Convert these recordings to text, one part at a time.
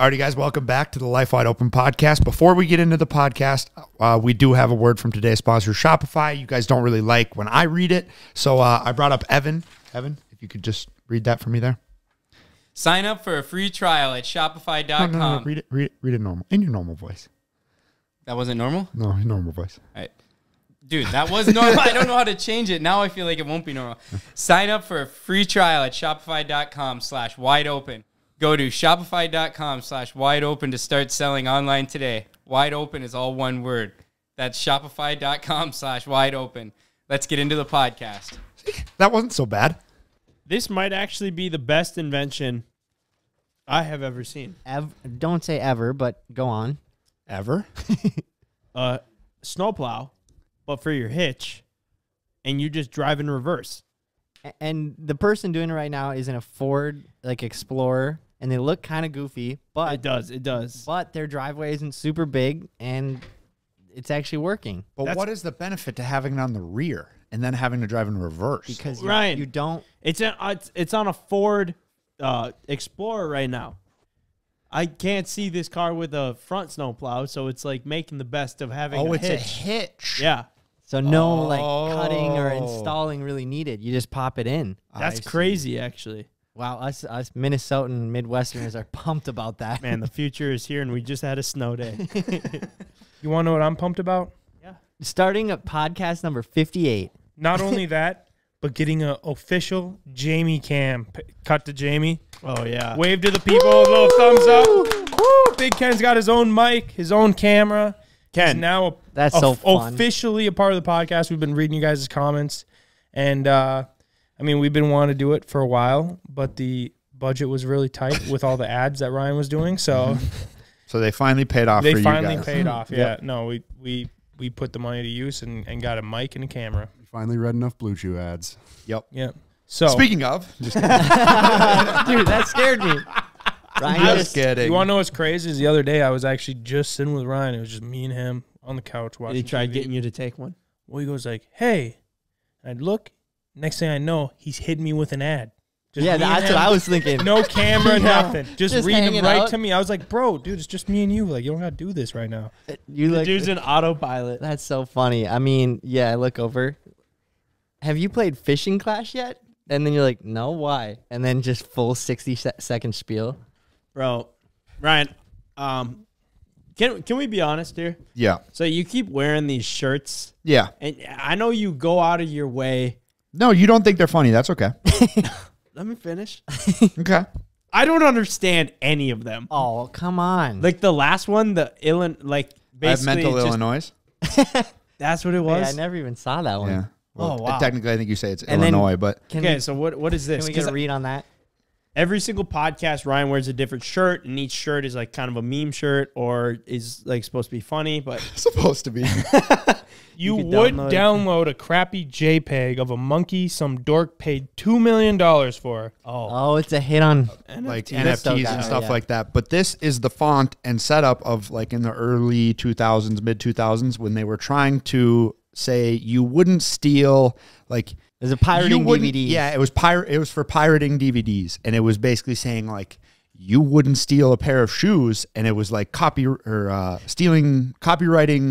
All righty, guys, welcome back to the Life Wide Open podcast. Before we get into the podcast, we do have a word from today's sponsor, Shopify. You guys don't really like when I read it, so I brought up Evan. Evan, if you could just read that for me there. Sign up for a free trial at Shopify.com. No, read it normal, in your normal voice. That wasn't normal? No, normal voice. All right. Dude, that was normal. I don't know how to change it. Now I feel like it won't be normal. Sign up for a free trial at Shopify.com/wideopen. Go to Shopify.com/wideopen to start selling online today. Wide open is all one word. That's Shopify.com/wideopen. Let's get into the podcast. That wasn't so bad. This might actually be the best invention I have ever seen. Don't say ever, but go on. Ever? Snowplow. But for your hitch, and you just drive in reverse. And the person doing it right now is in a Ford, like, Explorer, and they look kind of goofy, but it does. But their driveway isn't super big, and it's actually working. But what is the benefit to having it on the rear and then having to drive in reverse? Because Ryan, you don't. It's on a Ford Explorer right now. I can't see this car with a front snowplow, so it's like making the best of having. Oh, it's a hitch. Yeah. So no, like, cutting or installing really needed. You just pop it in. That's crazy, actually. Wow, us Minnesotan Midwesterners are pumped about that. Man, the future is here, and we just had a snow day. You want to know what I'm pumped about? Yeah. Starting at podcast number 58. Not only that, but getting an official Jamie cam. Cut to Jamie. Oh, yeah. Wave to the people. Woo! Little thumbs up. Woo! Big Ken's got his own mic, his own camera. Ken, he's now officially a part of the podcast. We've been reading you guys' comments, and I mean, we've been wanting to do it for a while, but the budget was really tight with all the ads that Ryan was doing. So, they finally paid off. They finally paid off. Yeah, yep. No, we put the money to use and got a mic and a camera. We finally read enough BlueChew ads. Yep. Yep. So speaking of, just kidding. Dude, that scared me. Ryan, just kidding. You want to know what's crazy? Is the other day I was actually just sitting with Ryan. It was just me and him on the couch watching. Did he try getting you to take one? Well, he goes like, "Hey," and I'd look. Next thing I know, he's hitting me with an ad. Just that's what I was thinking. No camera, nothing. Just reading them right to me. I was like, "Bro, dude, it's just me and you. Like, you don't gotta do this right now." The dude's an autopilot. That's so funny. I mean, yeah. I look over. Have you played Fishing Clash yet? And then you're like, "No, why?" And then just full 60-second spiel. Bro, Ryan, can we be honest here? Yeah. So you keep wearing these shirts. Yeah. And I know you go out of your way. No, you don't think they're funny. That's okay. Let me finish. Okay. I don't understand any of them. Oh, come on. Like the last one, basically mental Illinois. That's what it was. Hey, I never even saw that one. Yeah. Well, oh, wow. Technically, I think you say it's Illinois, but okay. So what is this? Can we get a read on that? Every single podcast, Ryan wears a different shirt, and each shirt is like kind of a meme shirt or is like supposed to be funny, but supposed to be. you would download a crappy JPEG of a monkey some dork paid $2 million for. Oh, it's a hit on like NFTs and stuff like that. But this is the font and setup of like in the early 2000s, mid 2000s when they were trying to say you wouldn't steal like. It was a pirating DVD. Yeah, it was for pirating DVDs, and it was basically saying like you wouldn't steal a pair of shoes, and it was like copyright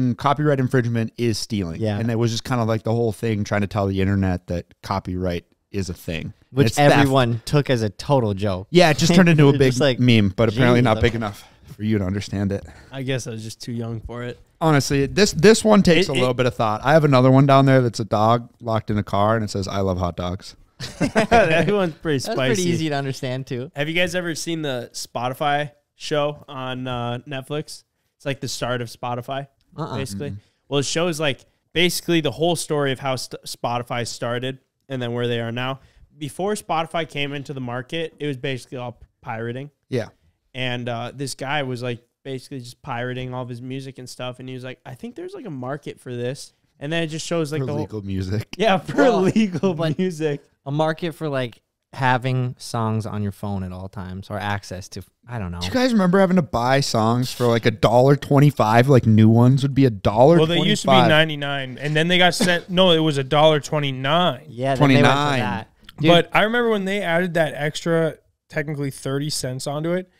infringement is stealing. Yeah, and it was just kind of like the whole thing trying to tell the internet that copyright is a thing, which everyone took as a total joke. Yeah, it just turned into a big like, meme, but apparently not big enough for you to understand it. I guess I was just too young for it. Honestly, this one takes a little bit of thought. I have another one down there that's a dog locked in a car, and it says, "I love hot dogs." That one's pretty spicy. That's pretty easy to understand, too. Have you guys ever seen the Spotify show on Netflix? It's like the start of Spotify, basically. Well, it shows like basically the whole story of how Spotify started and then where they are now. Before Spotify came into the market, it was basically all pirating. Yeah. And this guy was like, basically just pirating all of his music and stuff, and he was like, "I think there's like a market for this," and then it just shows like legal music. Yeah, legal music, a market for like having songs on your phone at all times or access to. I don't know. Do you guys remember having to buy songs for like $1.25? Like new ones would be $1. Well, they used to be 99, and then they got sent. No, it was $1.29. Yeah, 29. But I remember when they added that extra, technically 30 cents onto it.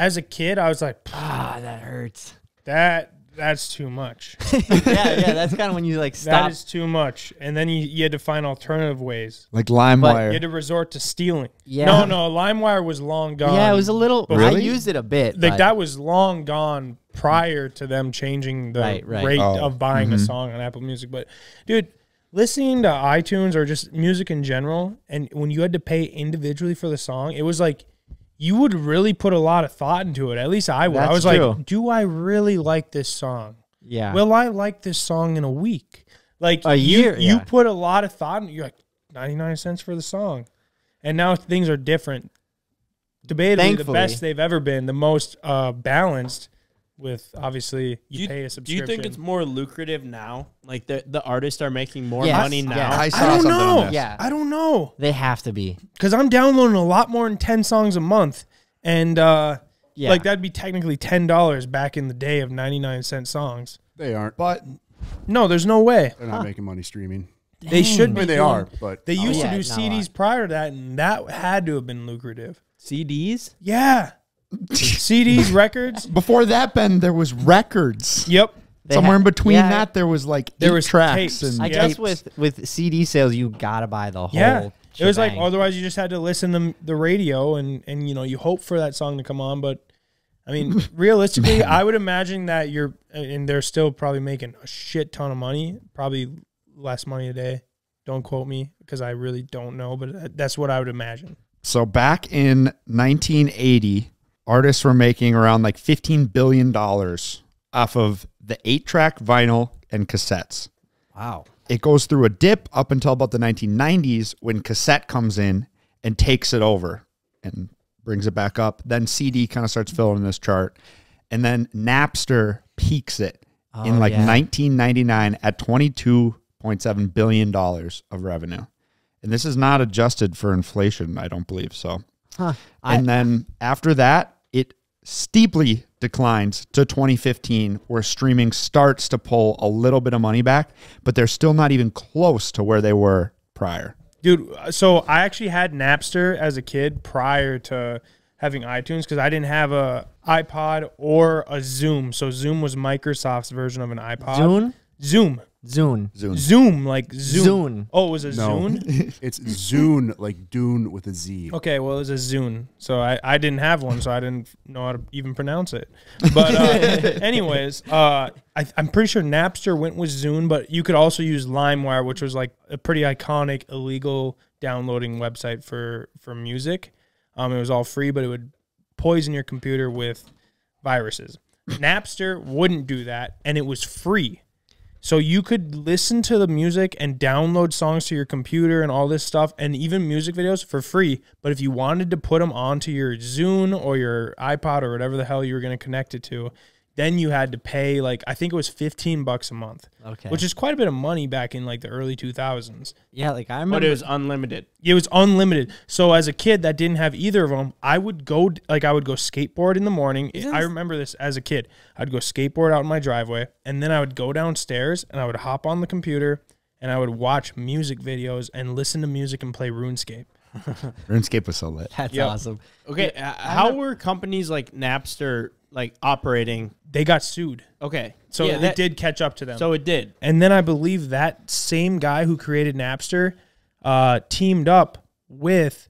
as a kid, I was like, ah, that hurts. That's too much. yeah, that's kind of when you like stop. That is too much, and then you had to find alternative ways, like LimeWire. You had to resort to stealing. Yeah, no, LimeWire was long gone. Yeah, it was a little. Really? I used it a bit. Like that was long gone prior to them changing the rate of buying a song on Apple Music. But dude, listening to iTunes or just music in general, and when you had to pay individually for the song, it was like. You would really put a lot of thought into it. At least I would. That's like, do I really like this song? Yeah. Will I like this song in a week? Like a year. You put a lot of thought into it. You're like 99 cents for the song, and now things are different. Debatably, thankfully, the best they've ever been. The most balanced. With obviously, you pay a subscription. Do you think it's more lucrative now? Like the artists are making more money now. Yeah. I don't know. Yeah, I don't know. They have to be, because I'm downloading a lot more than 10 songs a month, and like that'd be technically $10 back in the day of 99-cent songs. They aren't, but no, there's no way they're not making money streaming. Dang. They should be. I mean, they are, but they used to do CDs prior to that, and that had to have been lucrative. CDs, yeah. CDs, records. Before that, Ben, there was records. Yep. Somewhere in between that, there was like tracks. And I guess with CD sales, you gotta buy the whole. Yeah. It was like, otherwise you just had to listen to the radio, and you know, you hope for that song to come on. But I mean, realistically, I would imagine that they're still probably making a shit ton of money, probably less money a day. Don't quote me because I really don't know, but that's what I would imagine. So back in 1980. Artists were making around like $15 billion off of the 8-track vinyl and cassettes. Wow. It goes through a dip up until about the 1990s when cassette comes in and takes it over and brings it back up. Then CD kind of starts filling this chart. And then Napster peaks it in like 1999 at $22.7 billion of revenue. And this is not adjusted for inflation, I don't believe so. Huh. And then after that, it steeply declines to 2015, where streaming starts to pull a little bit of money back, but they're still not even close to where they were prior. Dude, so I actually had Napster as a kid prior to having iTunes, because I didn't have a iPod or a Zoom. So Zoom was Microsoft's version of an iPod. Zune? Zoom. Zune. Zune. Zoom, like Zoom. Zune. Oh, it was a Zune? It's Zune, like Dune with a Z. Okay, well, it was a Zune. So I didn't have one, so I didn't know how to even pronounce it. But anyways, I'm pretty sure Napster went with Zune, but you could also use LimeWire, which was like a pretty iconic illegal downloading website for music. It was all free, but it would poison your computer with viruses. Napster wouldn't do that, and it was free. So you could listen to the music and download songs to your computer and all this stuff, and even music videos for free. But if you wanted to put them onto your Zune or your iPod or whatever the hell you were going to connect it to, then you had to pay, like, I think it was 15 bucks a month. Okay. Which is quite a bit of money back in, like, the early 2000s. Yeah, like, I remember. But it was unlimited. It was unlimited. So as a kid that didn't have either of them, I would go, like, I would go skateboard in the morning. I remember this as a kid. I'd go skateboard out in my driveway, and then I would go downstairs, and I would hop on the computer, and I would watch music videos and listen to music and play RuneScape. RuneScape was so lit. That's awesome. Okay, how were companies like Napster... like operating, they got sued. Okay, so it did catch up to them. So it did. And then I believe that same guy who created Napster teamed up with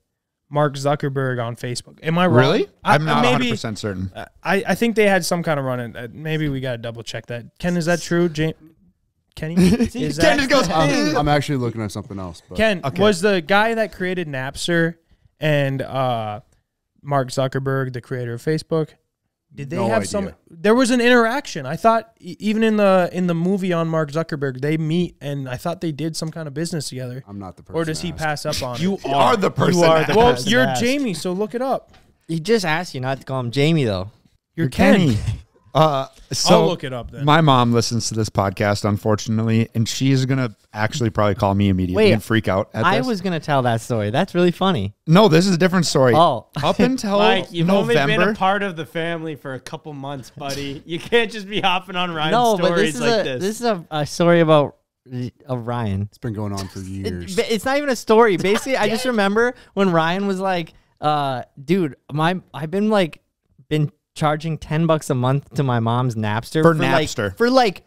Mark Zuckerberg on Facebook. Am I wrong? Really? I'm not 100% certain. I think they had some kind of run-in. Maybe we got to double check that. Ken, is that true? Kenny? Is that Ken just goes, I'm actually looking at something else. But. Ken was the guy that created Napster and Mark Zuckerberg, the creator of Facebook. Did they have some? There was an interaction. I thought even in the movie on Mark Zuckerberg, they meet, and I thought they did some kind of business together. I'm not the person. Or does he pass up on it? You are the person. You are the person. You're Jamie, so look it up. He just asked you not to call him Jamie, though. You're Kenny. So I'll look it up then. My mom listens to this podcast, unfortunately, and she's gonna actually probably call me immediately and freak out at this. I was gonna tell that story. That's really funny. No, this is a different story. Oh, up until Mike, you've November, only been a part of the family for a couple months, buddy. You can't just be hopping on Ryan's stories like this. This is a story about Ryan. It's been going on for years. It's not even a story. Basically, I just remember when Ryan was like, "Dude, I've been charging $10 a month to my mom's Napster for Napster for like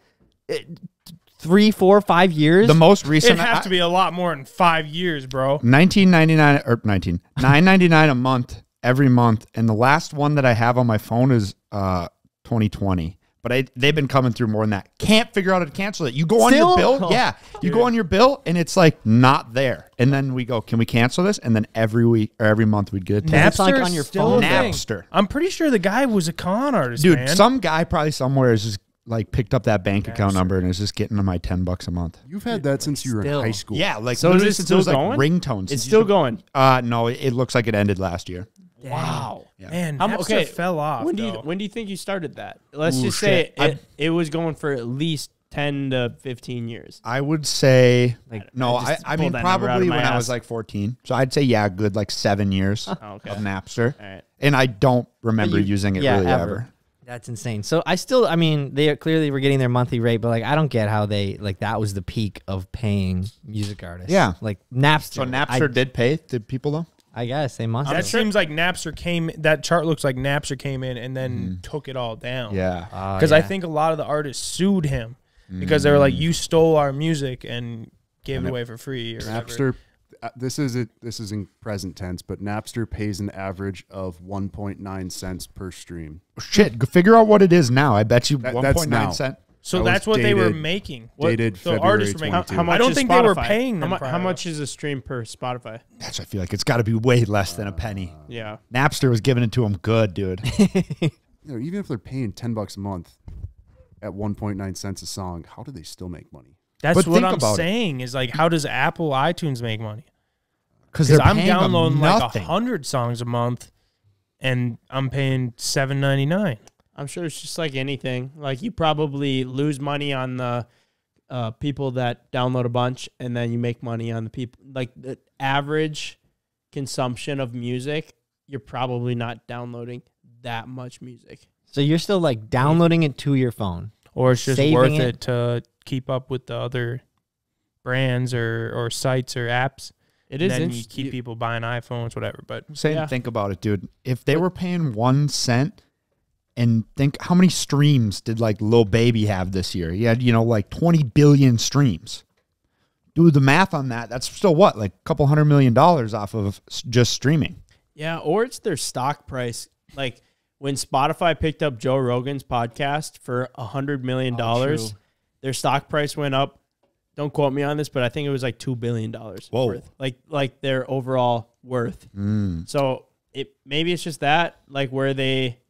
3, 4, 5 years. The most recent. It has to be a lot more than 5 years, bro. $9.99 a month every month, and the last one that I have on my phone is 2020. But they've been coming through more than that. Can't figure out how to cancel it. You go on your bill. Yeah. You go on your bill, and it's like not there. And then we go, can we cancel this? And then every week or every month we'd get a text. Napster on your phone. Napster. I'm pretty sure the guy was a con artist, dude, man. Some guy probably somewhere is just like picked up that bank account number and is just getting to my $10 a month. You've had that since you were in high school. Yeah. Like, so is it still going? Ringtones. It's still going. No, it looks like it ended last year. Wow, yeah. Man, Napster fell off. When do you think you started that? Let's just say it was going for at least 10 to 15 years. I would say, like, no, I mean, probably when I was like 14. So I'd say, yeah, good like 7 years of Napster. All right. And I don't remember using it really ever. That's insane. So I still, I mean, they clearly were getting their monthly rate, but like, I don't get how they, like, that was the peak of paying music artists. Yeah. Like Napster. So Napster did pay to people though? I guess they must. That seems like Napster came. That chart looks like Napster came in and then took it all down. Yeah, because I think a lot of the artists sued him because they were like, "You stole our music and gave it away for free." Or Napster. This is in present tense, but Napster pays an average of 1.9 cents per stream. Shit, figure out what it is now. I bet you 1.9 cent. So that's what they were making. Dated February 22. I don't think they were paying them. How much is a stream per Spotify? That's what I feel like. It's got to be way less than a penny. Yeah. Napster was giving it to them good, dude. You know, even if they're paying $10 a month at 1.9 cents a song, how do they still make money? That's what I'm saying is like, how does Apple iTunes make money? Because I'm downloading like 100 songs a month and I'm paying $7.99. I'm sure it's just like anything. Like you probably lose money on the people that download a bunch, and then you make money on the people. Like the average consumption of music, you're probably not downloading that much music. So you're still like downloading it to your phone, or it's just worth it to keep up with the other brands or sites or apps. It is. And then you keep people buying iPhones, whatever. But think about it, dude. If they were paying 1 cent. And think how many streams did like Lil Baby have this year? He had, you know, like 20 billion streams. Do the math on that. That's still what? Like a couple $100 million off of just streaming. Yeah. Or it's their stock price. Like when Spotify picked up Joe Rogan's podcast for $100 million, their stock price went up. Don't quote me on this, but I think it was like $2 billion worth. Like their overall worth. Mm. So maybe it's just that, like where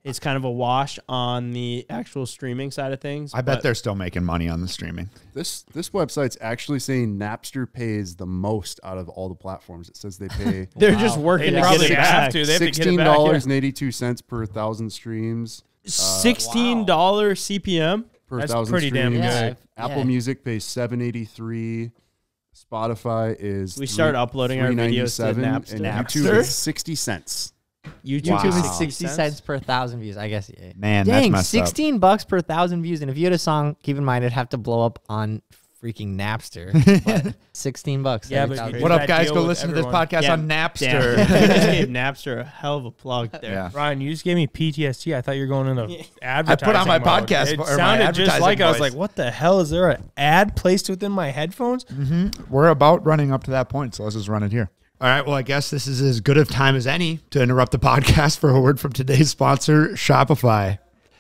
it's kind of a wash on the actual streaming side of things. I bet they're still making money on the streaming. This website's actually saying Napster pays the most out of all the platforms. It says they pay. They're just working. They probably have to. They have $16.82 per 1,000 streams. $16 CPM per 1,000 streams. That's pretty damn good. Apple Music pays $7.83. Spotify is uploading our videos to Napster. And YouTube is 60 cents. YouTube is 60 cents per 1,000 views. I guess. Yeah. Man, dang, that's 16 up. Bucks per 1,000 views. And if you had a song, keep in mind, it'd have to blow up on freaking Napster. But 16 bucks. Yeah, but what up, guys? Go listen to this podcast on Napster. You just gave Napster a hell of a plug there. Yeah. Ryan, you just gave me PTSD. I thought you were going into advertising. I put on my podcast. It sounded just like I was like, what the hell? Is there an ad placed within my headphones? Mm-hmm. We're about running up to that point, so let's just run it here. All right, well, I guess this is as good of time as any to interrupt the podcast for a word from today's sponsor, Shopify.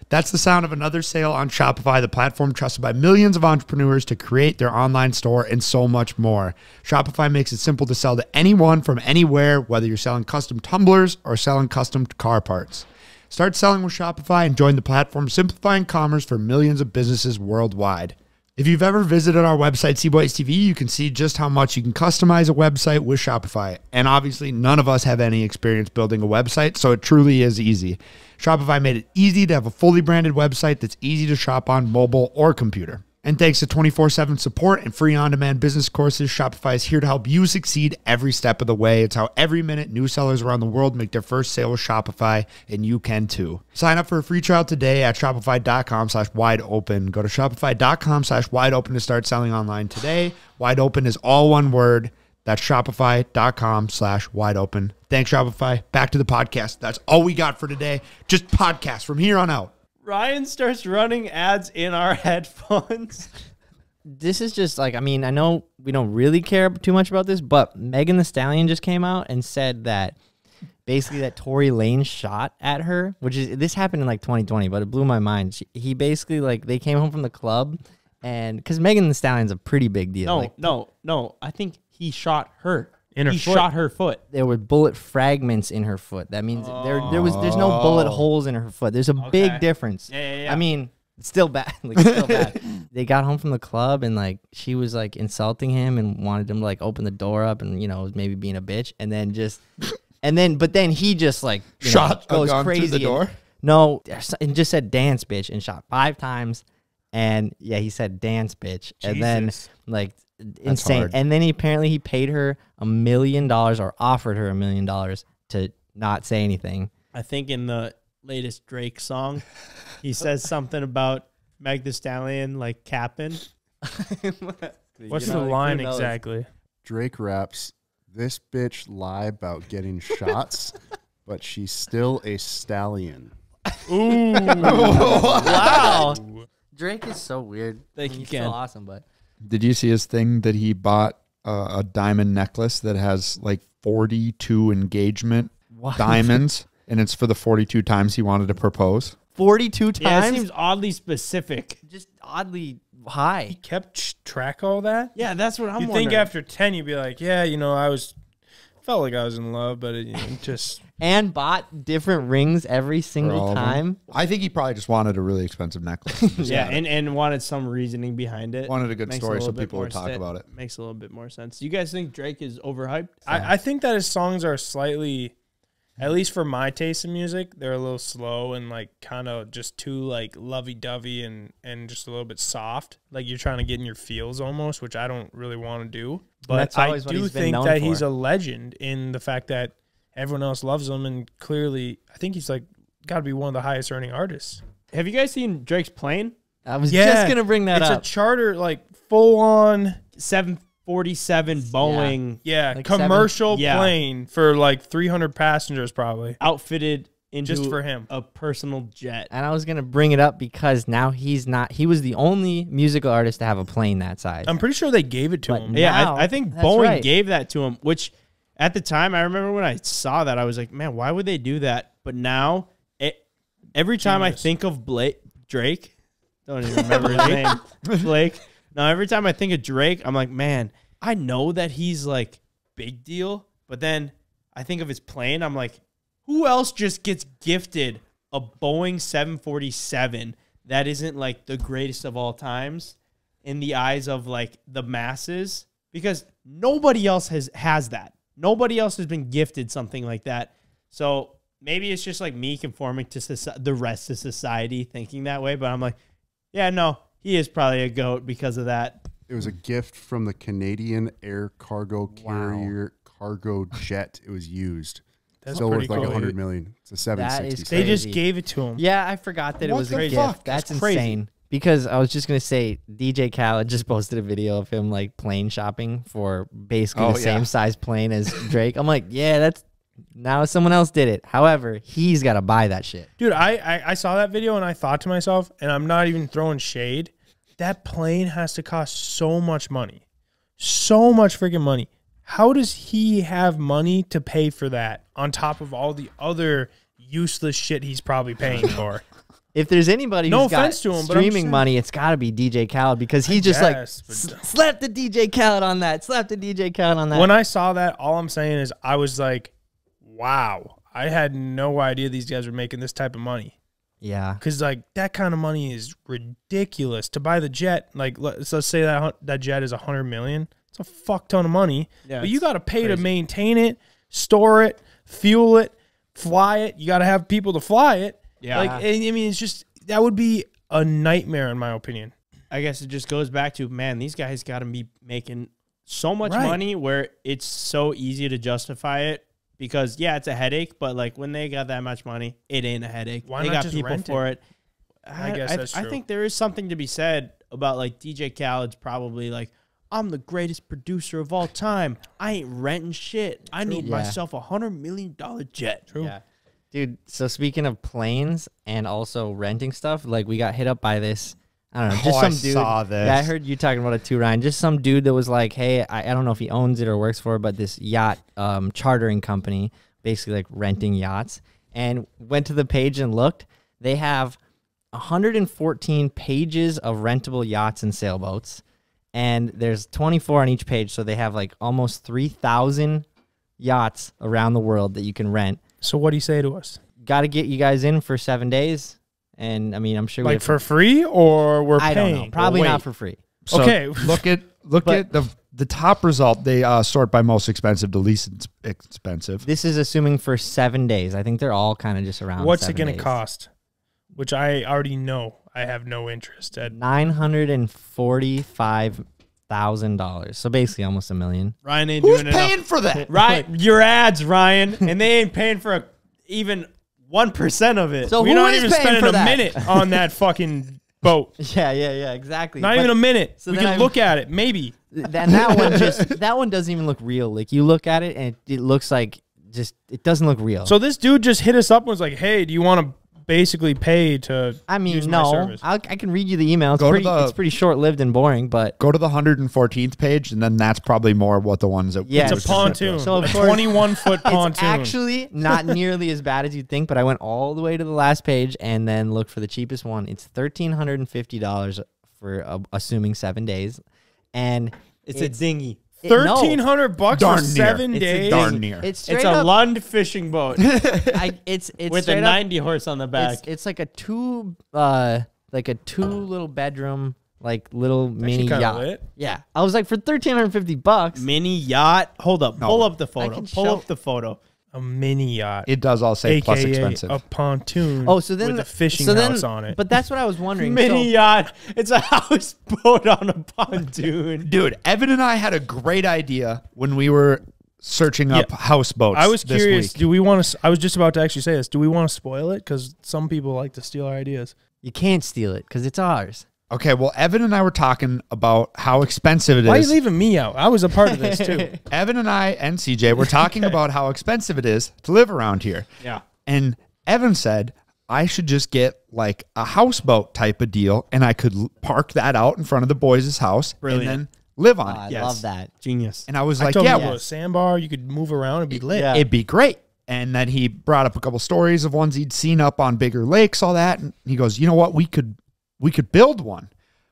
That's the sound of another sale on Shopify, the platform trusted by millions of entrepreneurs to create their online store and so much more. Shopify makes it simple to sell to anyone from anywhere, whether you're selling custom tumblers or selling custom car parts. Start selling with Shopify and join the platform simplifying commerce for millions of businesses worldwide. If you've ever visited our website, CboysTV, you can see just how much you can customize a website with Shopify. And obviously, none of us have any experience building a website, so it truly is easy. Shopify made it easy to have a fully branded website that's easy to shop on mobile or computer. And thanks to 24/7 support and free on-demand business courses, Shopify is here to help you succeed every step of the way. It's how every minute new sellers around the world make their first sale with Shopify, and you can too. Sign up for a free trial today at shopify.com/wideopen. Go to shopify.com/wideopen to start selling online today. Wide open is all one word. That's shopify.com/wideopen. Thanks, Shopify. Back to the podcast. That's all we got for today. Just podcast from here on out. Ryan starts running ads in our headphones. This is just like, I mean, I know we don't really care too much about this, but Megan Thee Stallion just came out and said that basically that Tory Lanez shot at her, which is, this happened in like 2020, but it blew my mind. He basically, like, they came home from the club and, because Megan Thee Stallion's a pretty big deal. No, like, no. I think he shot her. He shot her foot. There were bullet fragments in her foot. That means there's no bullet holes in her foot. There's a big difference. Yeah. I mean, it's still bad. Like, still bad. They got home from the club and like she was like insulting him and wanted him to like open the door up and, you know, maybe being a bitch, and then just but then he just like goes crazy through the door. And just said dance bitch and shot 5 times. And yeah, he said dance bitch. Jesus. And then like insane. And then he apparently he paid her $1 million or offered her $1 million to not say anything. I think in the latest Drake song, he says something about Meg Thee Stallion like capping. What's the line exactly? Drake raps, "This bitch lie about getting shots, but she's still a stallion." Ooh. Wow. Drake is so weird. He's so awesome, but did you see his thing that he bought a diamond necklace that has like 42 engagement diamonds, and it's for the 42 times he wanted to propose? 42 times? Yeah, it seems oddly specific. Just oddly high. He kept track of all that? Yeah, that's what I'm wondering. You think after 10, you'd be like, yeah, you know, felt like I was in love, but it, you know, just... And bought different rings every single time. I think he probably just wanted a really expensive necklace. Yeah, and wanted some reasoning behind it. Wanted a good story so people would talk about it. Makes a little bit more sense. You guys think Drake is overhyped? I think that his songs are slightly, at least for my taste in music, they're a little slow and like kind of just too like lovey-dovey and just a little bit soft. Like you're trying to get in your feels almost, which I don't really want to do. But I do think that he's a legend in the fact that everyone else loves him, and clearly, I think he's like got to be one of the highest earning artists. Have you guys seen Drake's plane? I was just gonna bring that up. It's a charter, like full on 747 Boeing, like commercial plane for like 300 passengers, probably outfitted into just for him a personal jet. And I was gonna bring it up because now he's not. He was the only musical artist to have a plane that size. I'm pretty sure they gave it to him. Now, yeah, I think Boeing gave that to him, which. At the time, I remember when I saw that, I was like, man, why would they do that? But now, every time I think of Drake, don't even remember his name, Blake. Now, every time I think of Drake, I'm like, man, I know that he's like big deal. But then I think of his plane. I'm like, who else just gets gifted a Boeing 747 that isn't like the greatest of all times in the eyes of like the masses? Because nobody else has that. Nobody else has been gifted something like that. So maybe it's just like me conforming to the rest of society thinking that way. But I'm like, yeah, no, he is probably a GOAT because of that. It was a gift from the Canadian Air Cargo Carrier Cargo Jet. It was used. That's so worth like cool. $100 million. It's a 767. They just gave it to him. Yeah, I forgot that it was a gift. That's insane. Because I was just going to say, DJ Khaled just posted a video of him like plane shopping for basically the same size plane as Drake. I'm like, yeah, now someone else did it. However, he's got to buy that shit. Dude, I saw that video and I thought to myself, and I'm not even throwing shade, that plane has to cost so much money. So much freaking money. How does he have money to pay for that on top of all the other useless shit he's probably paying for? If there's anybody who's got streaming money, it's got to be DJ Khaled because he's just like, slap the DJ Khaled on that, slap the DJ Khaled on that. When I saw that, all I'm saying is I was like, wow, I had no idea these guys were making this type of money. Yeah. Because like that kind of money is ridiculous. To buy the jet, like let's say that jet is $100 million. It's a fuck ton of money. Yeah, but you got to pay to maintain it, store it, fuel it, fly it. You got to have people to fly it. Yeah, like, I mean, it's just, that would be a nightmare in my opinion. I guess it just goes back to, man, these guys got to be making so much money where it's so easy to justify it because, yeah, it's a headache, but like when they got that much money, it ain't a headache. Why they not got just people rent for it? I guess that's true. I think there is something to be said about like DJ Khaled's probably like, I'm the greatest producer of all time. I ain't renting shit. I need myself a $100 million jet. True. Yeah. Dude, so speaking of planes and also renting stuff, like we got hit up by this. I don't know, just some dude. Yeah, I heard you talking about it too, Ryan. Just some dude that was like, hey, I don't know if he owns it or works for it, but this yacht chartering company, basically like renting yachts, and went to the page and looked. They have 114 pages of rentable yachts and sailboats, and there's 24 on each page, so they have like almost 3,000 yachts around the world that you can rent. So what do you say to us? Got to get you guys in for 7 days. And I mean, I'm sure like for free or we're paying. I don't know. Probably not for free. So okay, look at the top result. They sort by most expensive to least expensive. This is assuming for 7 days. I think they're all kind of just around. What's it going to cost? Which I already know. I have no interest at $945,000. So basically almost $1 million. Ryan ain't doing enough. Who's paying for that? Right, your ads, Ryan, and they ain't paying for even 1% of it. So we're not even spending a minute on that fucking boat. Yeah, exactly. Not even a minute. So we can look at it, maybe. That one just that one doesn't even look real. Like you look at it and it looks like just it doesn't look real. So this dude just hit us up and was like, "Hey, do you want to basically pay to?" I mean, use my service? I can read you the email. It's pretty short-lived and boring. But go to the 114th page, and then that's probably more what the ones that it's a pontoon. So a 21-foot pontoon. It's actually not nearly as bad as you'd think. But I went all the way to the last page and then looked for the cheapest one. It's $1,350 for assuming 7 days, and it's a dinghy. $1,300 for 7 days. Darn near. It's a Lund fishing boat. it's with a 90 horse on the back. It's like a two little bedroom, like little mini yacht. Lit. Yeah, I was like for $1,350. Mini yacht. Hold up, pull up the photo. Pull up the photo. A mini yacht. It does all say AKA plus expensive. A pontoon. Oh, so then with a fishing house on it. But that's what I was wondering. Mini yacht. It's a houseboat on a pontoon. Dude, Evan and I had a great idea when we were searching up houseboats. I was curious. Do we want to? I was just about to actually say this. Do we want to spoil it? Because some people like to steal our ideas. You can't steal it because it's ours. Okay, well, Evan and I were talking about how expensive it is. Why are you leaving me out? I was a part of this, too. Evan and I and CJ were talking about how expensive it is to live around here. Yeah. And Evan said, I should just get, like, a houseboat type of deal, and I could park that out in front of the boys' house. Brilliant. And then live on it. I love that. Genius. And I was like, yeah. Well, a sandbar, you could move around and be lit. Yeah. It'd be great. And then he brought up a couple stories of ones he'd seen up on bigger lakes, all that. And he goes, you know what? We could build one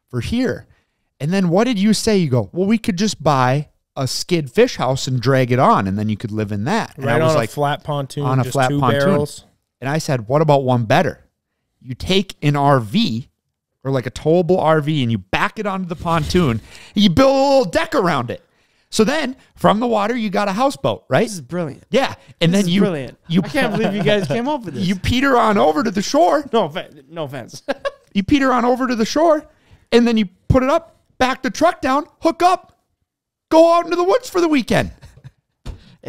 for here. And then what did you say? You go, well, we could just buy a skid fish house and drag it on, and then you could live in that. And I was on like, a flat pontoon, on a flat pontoon. Barrels. And I said, what about one better? You take an RV or like a towable RV and you back it onto the pontoon, and you build a little deck around it. So then, from the water, you got a houseboat, right? This is brilliant. Yeah, and this then brilliant. I can't believe you guys came up with this. You peter on over to the shore. No offense. You peter on over to the shore, and then you put it up, back the truck down, hook up, go out into the woods for the weekend.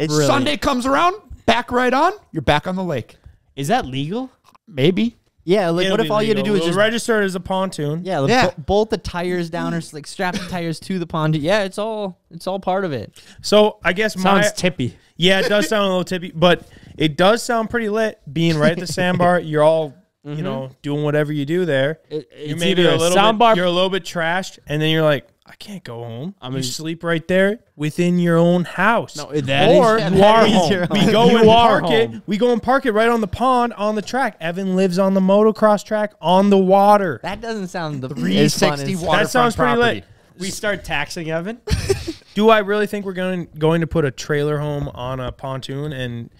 Sunday comes around, back right on, you're back on the lake. Is that legal? Maybe. Yeah, like what if all you had to do is just register it as a pontoon? Yeah, like bolt the tires down or like strap the tires to the pontoon. Yeah, it's all part of it. So I guess sounds tippy. Yeah, it does sound a little tippy, but it does sound pretty lit. Being right at the sandbar, you're all. You know, doing whatever you do there. You may be you're a little bit trashed, and then you're like, I can't go home. I mean, you sleep right there within your own house. No, We go and park it right on the pond, on the track. Evan lives on the motocross track, on the water. That doesn't sound the 360 waterfront. That sounds pretty lit. We start taxing Evan. Do I really think we're going to put a trailer home on a pontoon and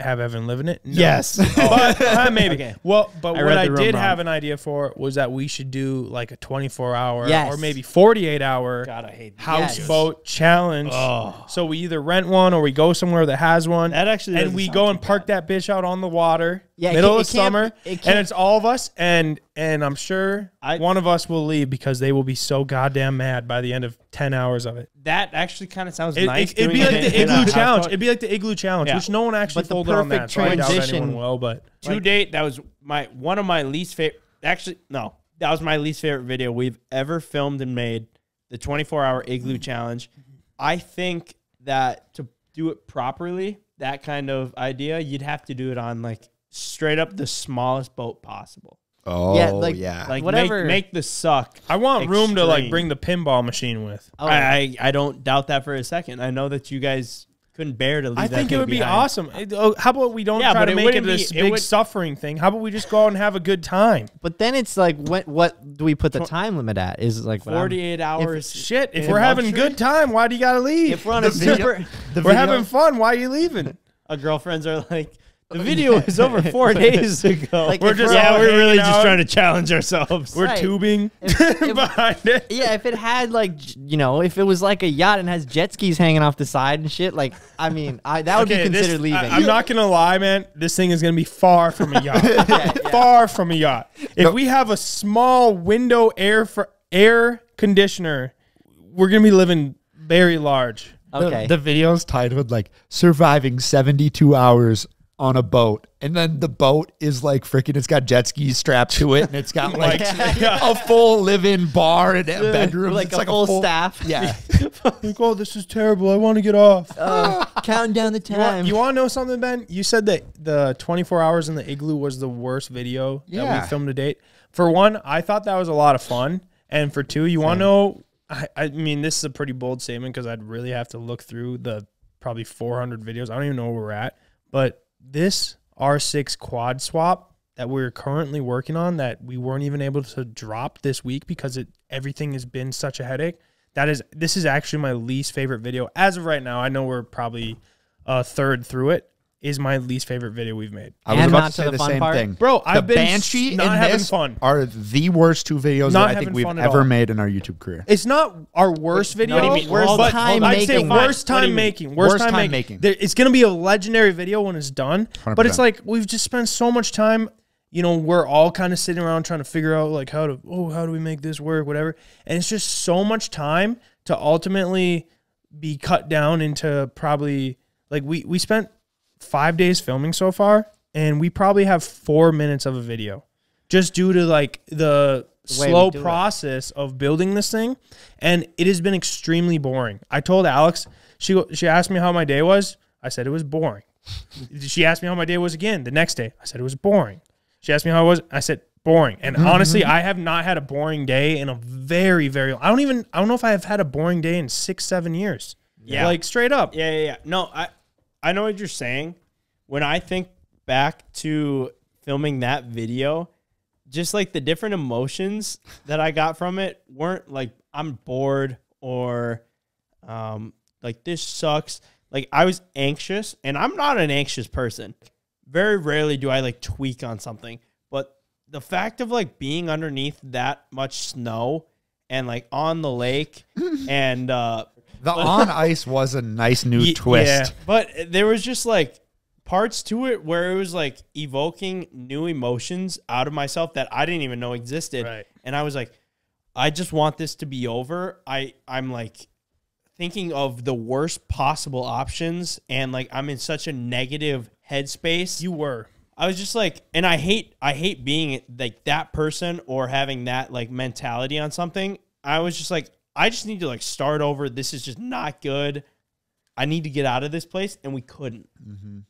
have Evan live in it? No. Yes. But maybe. Okay. Well, but what I did have an idea for was that we should do like a 24-hour or maybe 48-hour houseboat challenge. Oh. So we either rent one or we go somewhere that has one. That actually and we go and park that bitch out on the water, middle of summer, and it's all of us. And I'm sure one of us will leave because they will be so goddamn mad by the end of 10 hours of it. That actually kind of sounds nice. It'd be like the igloo challenge. It'd be like the igloo challenge, which no one actually folded on that. So I doubt anyone will, but to date, that was one of my least favorite. Actually, no, that was my least favorite video we've ever filmed and made. the 24-hour igloo challenge. I think that to do it properly, that kind of idea, you'd have to do it on like straight up the smallest boat possible. Oh, yeah. Like, whatever. Make the suck. I want extreme. Room to like bring the pinball machine with. Oh. I don't doubt that for a second. I know that you guys couldn't bear to leave I that think it would behind. Be awesome. How about we don't try to make it this big suffering thing? How about we just go out and have a good time? But then it's like, what do we put the time limit at? Is it like 48 hours? Shit, if we're having a good time, why do you got to leave? If we're on a super... We're having fun. Why are you leaving? Our girlfriends are like... The video was over 4 days ago. Like we're really just trying to challenge ourselves. We're tubing behind it. Yeah, if it had like, you know, if it was like a yacht and has jet skis hanging off the side and shit, like, I mean, that would be considered leaving. I'm not going to lie, man. This thing is going to be far from a yacht. Far from a yacht. If we have a small window air conditioner, we're going to be living very large. Okay. The video is titled like surviving 72 hours on a boat, and then the boat is like freaking, it's got jet skis strapped to it, and it's got like a full live-in bar and bedroom, like, a full staff. Yeah. Like, oh, this is terrible. I want to get off. Counting down the time. You want to know something, Ben? You said that the 24 hours in the igloo was the worst video that we filmed to date. For one, I thought that was a lot of fun, and for two, you want to know? I mean, this is a pretty bold statement because I'd really have to look through the probably 400 videos. I don't even know where we're at, but this R6 quad swap that we're currently working on that we weren't even able to drop this week because everything has been such a headache. This is actually my least favorite video. As of right now, I know we're probably a third through it. Is my least favorite video we've made. I was about to say the same thing. Bro, I've been not having fun. Are the worst two videos that I think we've ever made in our YouTube career. It's not our worst video. What do you mean? I'd say worst time making. Worst time making. It's going to be a legendary video when it's done. But it's like we've just spent so much time, you know, we're all kind of sitting around trying to figure out like how do we make this work, whatever. And it's just so much time to ultimately be cut down into probably like we spent 5 days filming so far, and we probably have 4 minutes of a video just due to like the slow process of building this thing. And it has been extremely boring. I told Alex, she asked me how my day was. I said it was boring. She asked me how my day was again the next day. I said it was boring. She asked me how it was. I said boring. And honestly, I have not had a boring day in a very, very long. I don't know if I have had a boring day in 6, 7 years. Yeah. Like straight up. Yeah, yeah, yeah. No, I know what you're saying. When I think back to filming that video, just like the different emotions that I got from it weren't like I'm bored or like this sucks. Like I was anxious, and I'm not an anxious person. Very rarely do I like tweak on something. But the fact of like being underneath that much snow and like on the lake and the on ice was a nice new twist. Yeah, but there was just like parts to it where it was like evoking new emotions out of myself that I didn't even know existed. Right. And I was like, I just want this to be over. I'm like thinking of the worst possible options. And like, I'm in such a negative headspace. You were. I was just like, and I hate being like that person or having that like mentality on something. I was just like, I just need to like start over. This is just not good. I need to get out of this place, and we couldn't.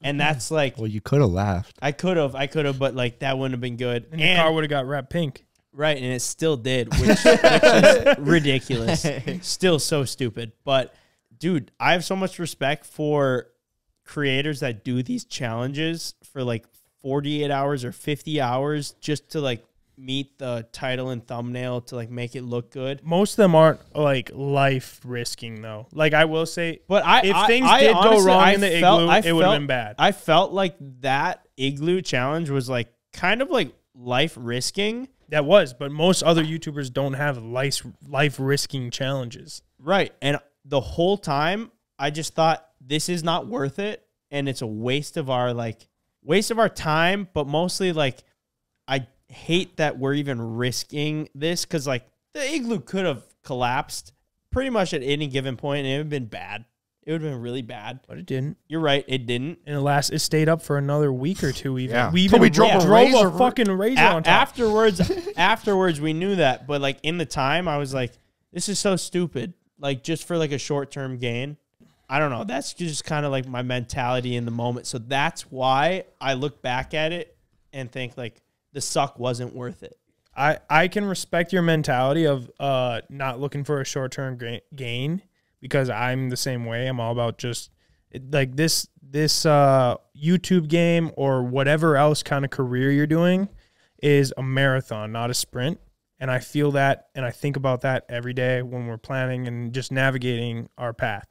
And that's like, well, you could have laughed. I could have, but like that wouldn't have been good. And the car would have got wrapped pink, right? And it still did, which is ridiculous. Still so stupid. But dude, I have so much respect for creators that do these challenges for like 48 hours or 50 hours just to like meet the title and thumbnail to like make it look good. Most of them aren't like life risking though. Like I will say, but if things did honestly go wrong in the igloo, it would have been bad. I felt like that igloo challenge was like kind of like life risking. That was, but most other YouTubers don't have life risking challenges. Right. And the whole time I just thought this is not worth it, and it's a waste of our time, but mostly like I hate that we're even risking this, because like the igloo could have collapsed pretty much at any given point, and it would have been bad. It would have been really bad, but it didn't. You're right, it didn't. And it stayed up for another week or two. Even we drove a fucking razor on top. Afterwards, we knew that, but like in the time, I was like, This is so stupid. Like, just for like a short-term gain. I don't know. That's just kind of like my mentality in the moment. So that's why I look back at it and think like the suck wasn't worth it. I can respect your mentality of not looking for a short-term gain because I'm the same way. I'm all about just like this YouTube game or whatever else kind of career you're doing is a marathon, not a sprint. And I feel that, and I think about that every day when we're planning and just navigating our path.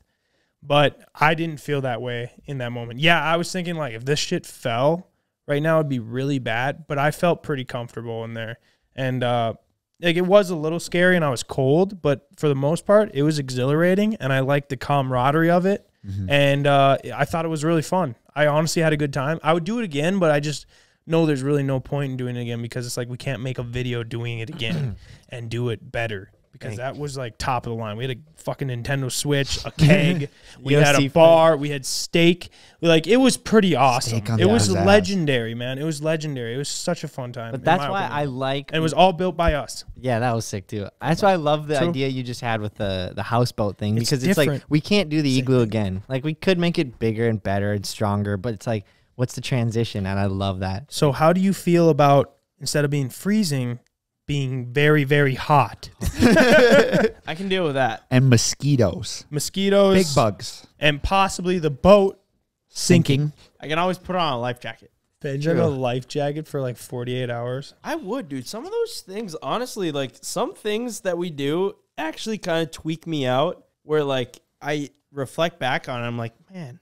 But I didn't feel that way in that moment. Yeah, I was thinking, like, if this shit fell right now, it'd be really bad. But I felt pretty comfortable in there. And, like, it was a little scary and I was cold. But for the most part, it was exhilarating. And I liked the camaraderie of it. Mm-hmm. And I thought it was really fun. I honestly had a good time. I would do it again, but I just know there's really no point in doing it again because it's like we can't make a video doing it again and do it better. Because that was like top of the line. We had a fucking Nintendo Switch, a keg. We had a bar. We had steak. Like, it was pretty awesome. It was legendary, man. It was legendary. It was such a fun time. But that's why I like. And it was all built by us. Yeah, that was sick too. That's why I love the idea you just had with the houseboat thing. Because it's like we can't do the igloo again. Like, we could make it bigger and better and stronger. But it's like, what's the transition? And I love that. So how do you feel about, instead of being freezing, being very, very hot? I can deal with that. And mosquitoes. Mosquitoes. Big bugs. And possibly the boat sinking. I can always put on a life jacket. Imagine a life jacket for like 48 hours. I would, dude. Some of those things, honestly, like some things that we do actually kind of tweak me out where like I reflect back on it. I'm like, man,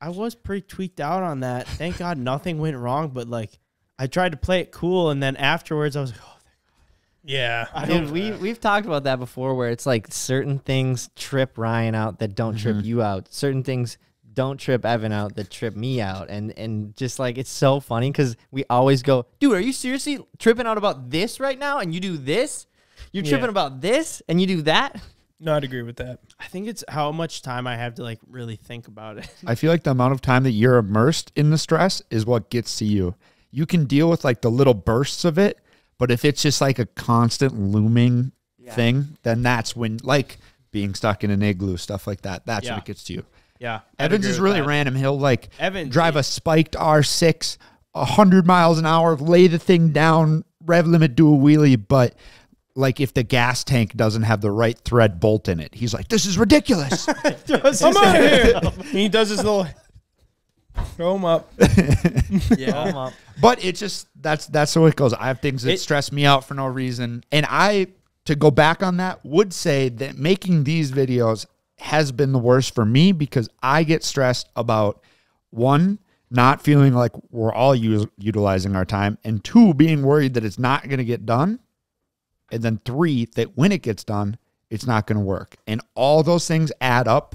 I was pretty tweaked out on that. Thank God nothing went wrong, but like I tried to play it cool, and then afterwards I was like, oh, thank God. Yeah. I mean, we've talked about that before where it's like certain things trip Ryan out that don't trip you out. Certain things don't trip Evan out that trip me out. And just like it's so funny because we always go, dude, are you seriously tripping out about this right now? And you do this? You're tripping about this? And you do that? No, I'd agree with that. I think it's how much time I have to like really think about it. I feel like the amount of time that you're immersed in the stress is what gets to you. You can deal with like the little bursts of it, but if it's just like a constant looming thing, then that's when like being stuck in an igloo, stuff like that, that's when it gets to you. Yeah. Evan's is really random. He'll like drive a spiked R6 100 miles an hour, lay the thing down, rev limit, do a wheelie, but like if the gas tank doesn't have the right thread bolt in it, he's like, this is ridiculous. I'm out of here. He does his little throw them up. But it just, that's how it goes. I have things that stress me out for no reason. And I, to go back on that, would say that making these videos has been the worst for me because I get stressed about, one, not feeling like we're all utilizing our time, and two, being worried that it's not going to get done, and then three, that when it gets done, it's not going to work. And all those things add up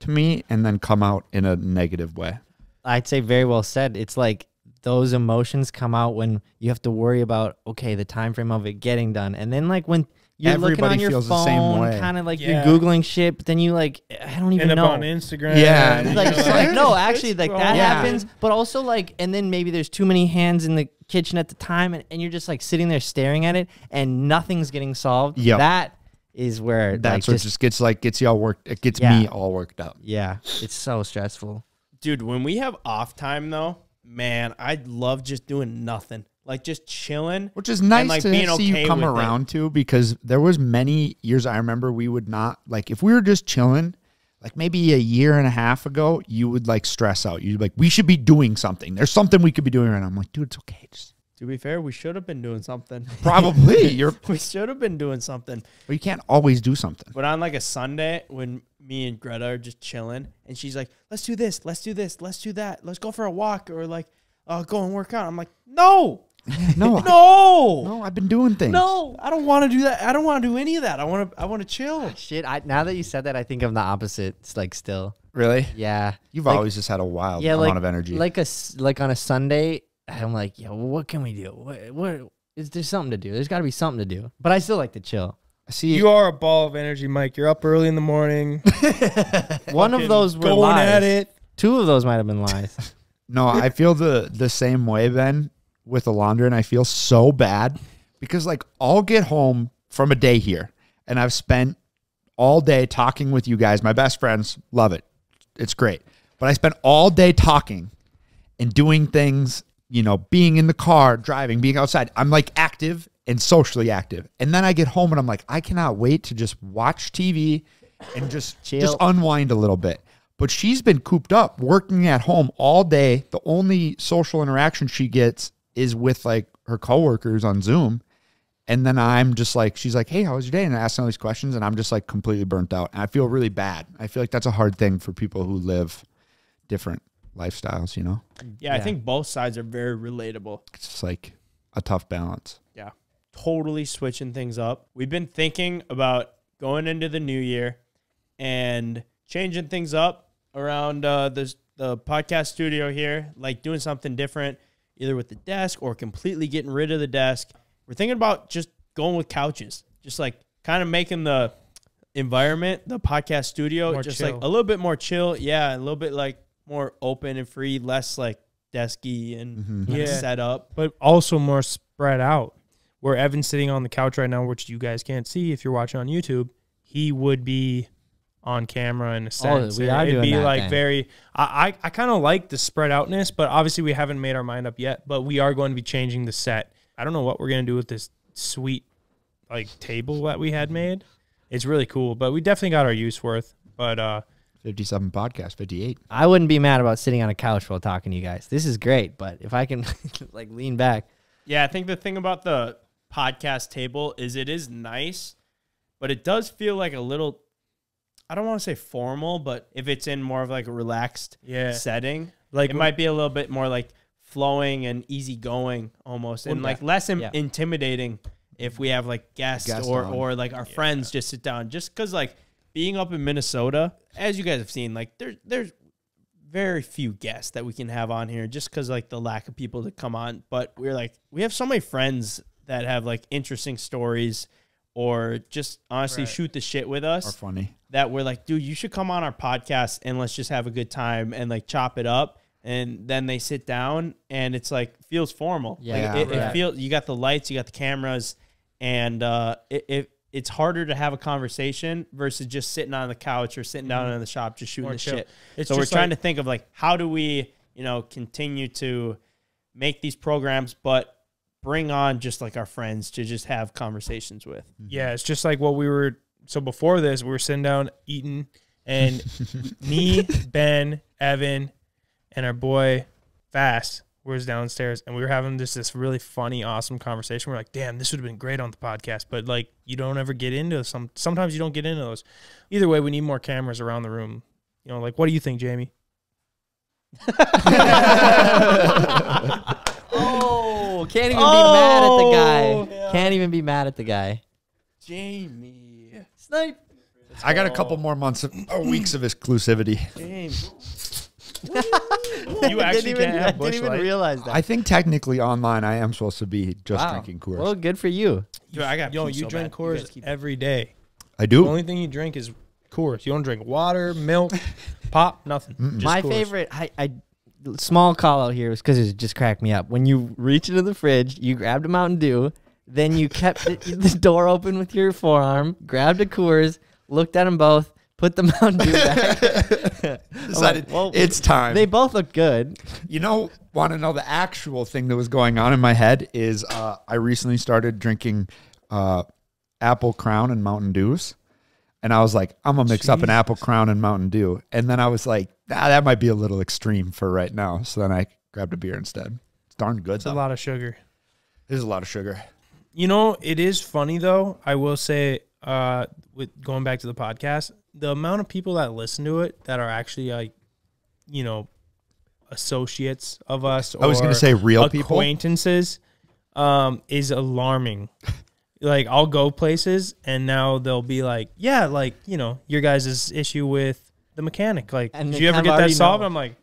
to me and then come out in a negative way. I'd say very well said. It's like those emotions come out when you have to worry about, okay, the time frame of it getting done. And then like when you're looking on your phone, kind of like you're Googling shit, but then you like, I don't even know. End up on Instagram. Yeah. Like, no, actually like that happens. But also like, and then maybe there's too many hands in the kitchen at the time and you're just like sitting there staring at it and nothing's getting solved. Yeah. That is where. That's like, what just gets like, gets you all worked. It gets me all worked up. Yeah. It's so stressful. Dude, when we have off time, though, man, I love just doing nothing. Like, just chilling. Which is nice like to being see okay you come around to, because there was many years I remember we would not, like, if we were just chilling, like, maybe a year and a half ago, you would, like, stress out. You'd be like, we should be doing something. There's something we could be doing right now. I'm like, dude, it's okay. Just. To be fair, we should have been doing something. Probably. We should have been doing something. But you can't always do something. But on, like, a Sunday when me and Greta are just chilling, and she's like, let's do this, let's do this, let's do that, let's go for a walk, or like, go and work out. I'm like, no. No. No, I've been doing things. No, I don't want to do that. I don't want to do any of that. I want to chill. Shit, now that you said that, I think I'm the opposite. It's like still. Really? Yeah. You've like, always just had a wild amount of energy. Like on a Sunday, I'm like, yo, what can we do? What is there something to do? There's got to be something to do. But I still like to chill. See, you are a ball of energy, Mike. You're up early in the morning. One of those were lies. At it. Two of those might have been lies. No, I feel the same way, Ben, with the laundry, and I feel so bad because, like, I'll get home from a day here, and I've spent all day talking with you guys. My best friends love it. It's great. But I spent all day talking and doing things, you know, being in the car, driving, being outside. I'm like active and socially active. And then I get home and I'm like, I cannot wait to just watch TV and just, unwind a little bit. But she's been cooped up working at home all day. The only social interaction she gets is with like her coworkers on Zoom. And then I'm just like, she's like, hey, how was your day? And I asked all these questions and I'm just like completely burnt out. And I feel really bad. I feel like that's a hard thing for people who live different lifestyles, you know? Yeah, yeah. I think both sides are very relatable. It's just like a tough balance. Yeah. Totally switching things up. We've been thinking about going into the new year and changing things up around the podcast studio here, like doing something different, either with the desk or completely getting rid of the desk. We're thinking about just going with couches, just like kind of making the environment, the podcast studio, more just chill. Like a little bit more chill. Yeah, a little bit like more open and free, less like desky and set up. But also more spread out. Where Evan's sitting on the couch right now, which you guys can't see if you're watching on YouTube, he would be on camera in a sense. It'd be like thing. I kind of like the spread outness, but obviously we haven't made our mind up yet, but we are going to be changing the set. I don't know what we're going to do with this sweet like table that we had made. It's really cool, but we definitely got our use worth. But 57 podcast, 58. I wouldn't be mad about sitting on a couch while talking to you guys. This is great, but if I can like lean back. Yeah, I think the thing about the podcast table is it is nice, but it does feel like a little, I don't want to say formal, but if it's in more of like a relaxed setting, like it might be a little bit more like flowing and easygoing almost, and like less intimidating if we have like guests or like our friends just sit down. Just because like being up in Minnesota, as you guys have seen, like there's very few guests that we can have on here just because like the lack of people that come on. But we're like, we have so many friends that have like interesting stories or just honestly shoot the shit with us. Or funny. That we're like, dude, you should come on our podcast and let's just have a good time and like chop it up. And then they sit down and it's like feels formal. Yeah, like it feels, you got the lights, you got the cameras, and it's harder to have a conversation versus just sitting on the couch or sitting down in the shop just shooting the shit. So we're trying to think of like, how do we, you know, continue to make these programs, but bring on just like our friends to just have conversations with. Yeah, it's just like what we were. So before this, we were sitting down eating, and me, Ben, Evan, and our boy Fast was downstairs, and we were having just this really funny, awesome conversation. We're like, "Damn, this would have been great on the podcast," but like, you don't ever get into some. Sometimes you don't get into those. Either way, we need more cameras around the room. You know, like, what do you think, Jamie? Can't even be mad at the guy. Yeah. Can't even be mad at the guy. Jamie. Snipe. I got a couple more months or weeks of exclusivity. James. You actually can't have Bush Light? I didn't even realize that. I think technically online I am supposed to be just drinking Coors. Well, good for you. Dude, I got you drink Coors every day. I do. The only thing you drink is Coors. You don't drink water, milk, pop, nothing. My favorite, small call out here was because it just cracked me up. When you reach into the fridge, you grabbed a Mountain Dew, then you kept the door open with your forearm, grabbed a Coors, looked at them both, put the Mountain Dew back. Decided, like, well, it's time. They both look good. You know, want to know the actual thing that was going on in my head is I recently started drinking Apple Crown and Mountain Dews. And I was like, I'm going to mix up an Apple Crown and Mountain Dew. And then I was like, nah, that might be a little extreme for right now. So then I grabbed a beer instead. It's darn good, though. It's a lot of sugar. It is a lot of sugar. You know, it is funny, though. I will say, with going back to the podcast, the amount of people that listen to it that are actually, like, you know, associates of us or I was gonna say real acquaintances is alarming. Like, I'll go places, and now they'll be like, yeah, like, you know, your guys' issue with the mechanic. Like, and did you ever get that solved? I'm like,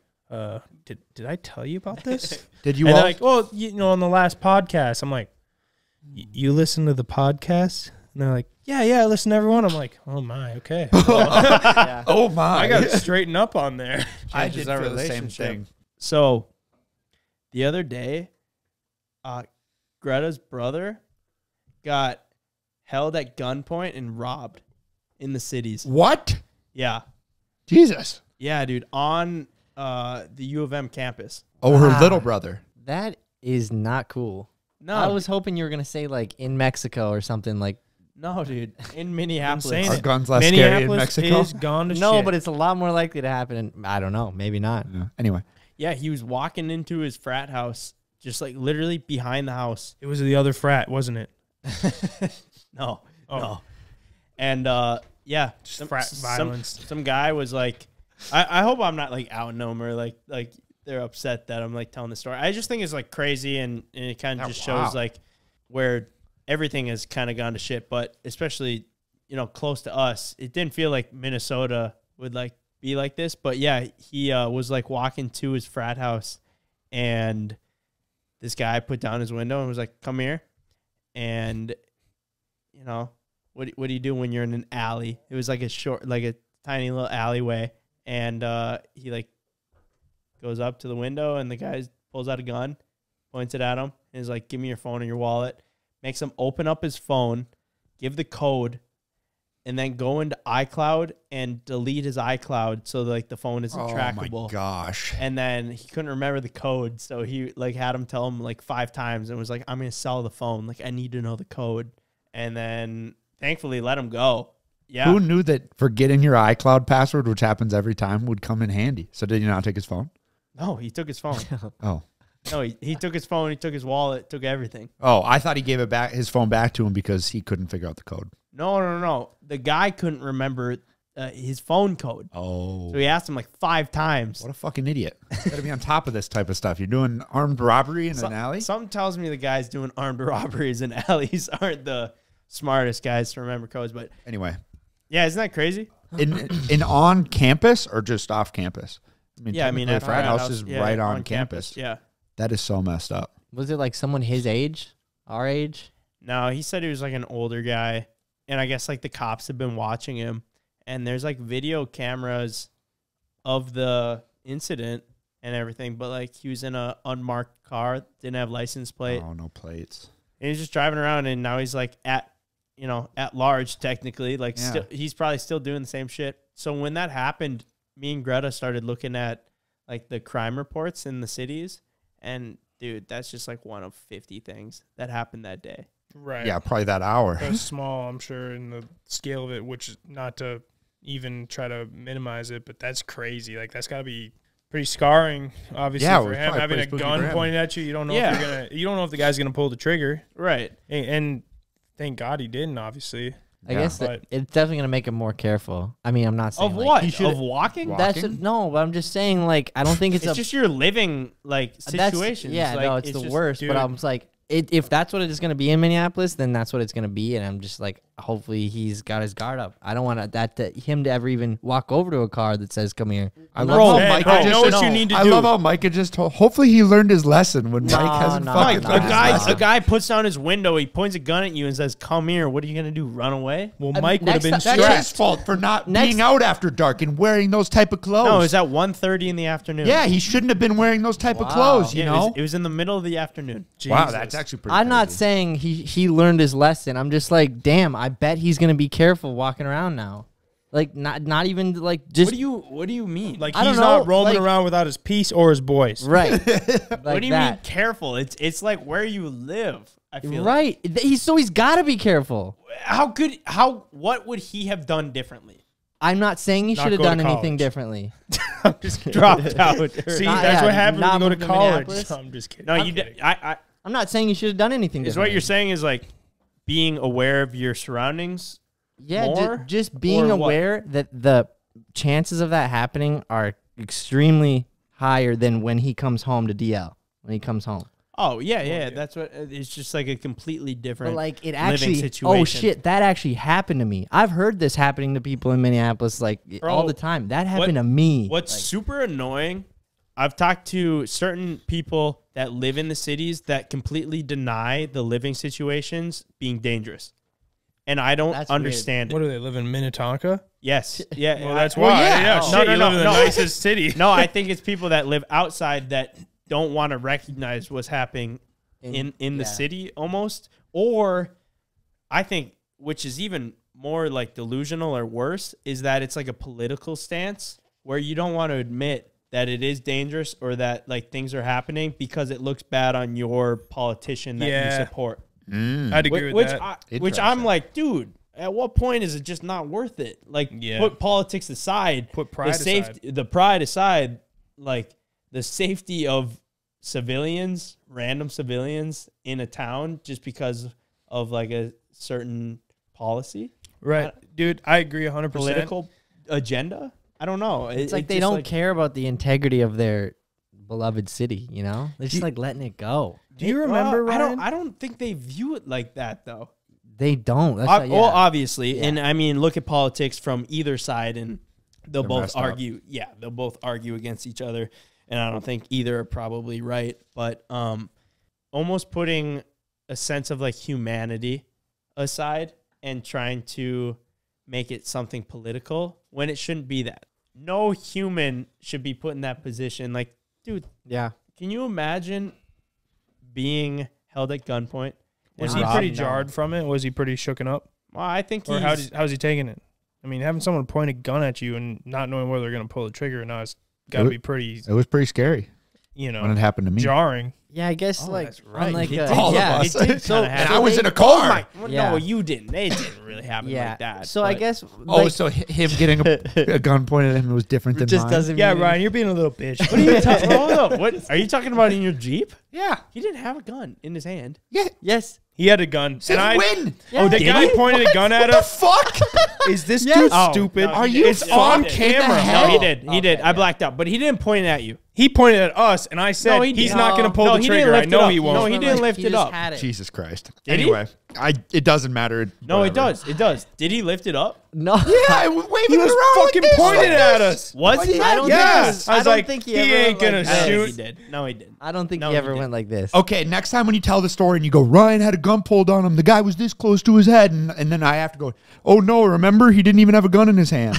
did I tell you about this? Did you? And they're like, well, you know, on the last podcast. I'm like, you listen to the podcast? And they're like, yeah, I listen to everyone. I'm like, oh, my, okay. Well, oh, my. I got to straighten up on there. I did feel the same thing. So the other day, Greta's brother got held at gunpoint and robbed in the cities. What? Yeah. Jesus. Yeah, dude. On the U of M campus. Oh, her little brother. That is not cool. No. I was hoping you were going to say, like, in Mexico or something, like. No, dude. In Minneapolis. Are guns less scary in Mexico? Is gone to shit. But it's a lot more likely to happen. In, I don't know. Maybe not. Yeah. Anyway. Yeah, he was walking into his frat house, just, like, literally behind the house. It was the other frat, wasn't it? No. Oh. No. And, yeah. Frat violence. Some guy was, like, I hope I'm not, like, out number, like they're upset that I'm, like, telling the story. I just think it's, like, crazy, and it kind of just shows, like, where everything has kind of gone to shit. But especially, you know, close to us, it didn't feel like Minnesota would, like, be like this. But, yeah, he was, like, walking to his frat house, and this guy put down his window and was like, come here. And, you know, what do you do when you're in an alley? It was like a short, like a tiny little alleyway. And he, like, goes up to the window, and the guy pulls out a gun, points it at him, and is like, give me your phone or your wallet. Makes him open up his phone, give the code, and then go into iCloud and delete his iCloud so, like, the phone isn't trackable. Oh, my gosh. And then he couldn't remember the code, so he, like, had him tell him, like, 5 times and was like, I'm going to sell the phone. Like, I need to know the code. And then, thankfully, let him go. Yeah. Who knew that forgetting your iCloud password, which happens every time, would come in handy? So did you not take his phone? No, he took his phone. Oh. No, he took his phone, he took his wallet, took everything. Oh, I thought he gave it back, his phone back to him because he couldn't figure out the code. No, no, no. The guy couldn't remember his phone code. Oh. So he asked him like 5 times. What a fucking idiot. You gotta be on top of this type of stuff. You're doing armed robbery in an alley? Something tells me the guys doing armed robberies in alleys aren't the smartest guys to remember codes. But anyway. Yeah, isn't that crazy? In on campus or just off campus? I mean, yeah, I mean, the frat house is right on campus. Yeah. That is so messed up. Was it like someone his age? Our age? No, he said he was like an older guy. And I guess like the cops have been watching him. And there's like video cameras of the incident and everything. But like he was in an unmarked car. Didn't have license plate. Oh, no plates. And he's just driving around. And now he's like at, you know, at large technically. Like he's probably still doing the same shit. So when that happened, me and Greta started looking at like the crime reports in the cities. And, dude, that's just, like, one of 50 things that happened that day. Right. Yeah, probably that hour. That was small, I'm sure, in the scale of it, which is not to even try to minimize it, but that's crazy. Like, that's got to be pretty scarring, obviously, for him. Having a gun pointed at you, you don't know if you're going to – you don't know if the guy's going to pull the trigger. Right. And thank God he didn't, obviously. I guess that it's definitely going to make him more careful. I mean, I'm not saying. Of like, what? Of walking? That's no, but I'm just saying, like, I don't think it's just your living, like, situations. Yeah, like, no, it's the worst. Dude. But I was like, if that's what it's going to be in Minneapolis, then that's what it's going to be. And I'm just like, hopefully he's got his guard up. I don't want that to him to ever even walk over to a car that says, come here. I love how Micah just told. Hopefully he learned his lesson when Mike hasn't fucking. A guy puts down his window. He points a gun at you and says, come here. What are you going to do? Run away? Well, Mike would have been stressed. That's his fault for not being out after dark and wearing those type of clothes. No, it was at 1:30 in the afternoon. Yeah, he shouldn't have been wearing those type of clothes, you know? It was in the middle of the afternoon. Jesus. Wow, that's actually pretty crazy. I'm not saying he learned his lesson. I'm just like, damn, I bet he's gonna be careful walking around now. Like not even like just what do you mean? Like he's not roaming around without his piece or his boys. Right. Like what do you mean careful? It's like where you live, I feel right. Like. He's gotta be careful. What would he have done differently? I'm not saying he should have done anything differently. I'm just kidding. Dropped out. See, that's what happens when you go to college. No, I'm just kidding. No, I'm not saying you should have done anything differently. What you're saying is like being aware of your surroundings, just being aware that the chances of that happening are extremely higher than when he comes home to DL. When he comes home, that's what it's just like a completely different, but like it actually. Situation. Oh shit, that actually happened to me. I've heard this happening to people in Minneapolis like all the time. That happened to me. What's like, super annoying? I've talked to certain people that live in the cities that completely deny the living situations being dangerous. And I don't understand it. What do they live in, Minnetonka? Yes. Yeah. Well, that's why. Well, no, the nicest city. No, I think it's people that live outside that don't want to recognize what's happening in the city almost. Or I think which is even more like delusional or worse, is that it's like a political stance where you don't want to admit that it is dangerous or that like things are happening because it looks bad on your politician that you support. I'd agree with that. Which I'm like, dude, at what point is it just not worth it? Like, put politics aside, put pride aside, the pride aside, like the safety of civilians, random civilians in a town just because of like a certain policy. Right. Dude, I agree 100%. Political agenda? I don't know. It's like they don't care about the integrity of their beloved city, you know? They're just like letting it go. Do you remember, Ryan? I don't think they view it like that, though. They don't. That's not, well, obviously. Yeah. And, I mean, look at politics from either side, and they'll both argue. Up. Yeah, they'll both argue against each other, and I don't think either are probably right. But almost putting a sense of, like, humanity aside and trying to make it something political when it shouldn't be that. No human should be put in that position. Like, dude, can you imagine being held at gunpoint? Was he pretty jarred from it? Was he pretty shooken up? Well, I think he's... Or how's he taking it? I mean, having someone point a gun at you and not knowing whether they're going to pull the trigger or not, it's got to be pretty... It was pretty scary. You know, when it happened to me. Jarring. Yeah, I guess, oh, like, right. Like all of us. So, and I was in a car. Oh my, no, you didn't. It didn't really happen like that. So, but I guess. Like, oh, so him getting a gun pointed at him was different than just mine. Doesn't mean Ryan, you're being a little bitch. What are you talking about? What are you talking about in your Jeep? Yeah. He didn't have a gun in his hand. Yeah. Yes. He had a gun. Said when? Yeah. Oh, the guy pointed a gun at us. What the fuck? Is this dude stupid? Are you on camera? No, he did. He did. I blacked out. But he didn't point it at you. He pointed at us, and I said he's not going to pull the trigger. I know he won't. No, he didn't lift it up. Jesus Christ. Anyway, it doesn't matter. No, it does. It does. Did he lift it up? No. Yeah, I was waving it around. He was fucking pointed at us. Was he? Yes. I was like, he ain't going to shoot. No, he didn't. I don't think he ever went like this. Okay, next time when you tell the story and you go, Ryan had a gun pulled on him. The guy was this close to his head, and then I have to go, oh, no, remember? He didn't even have a gun in his hand.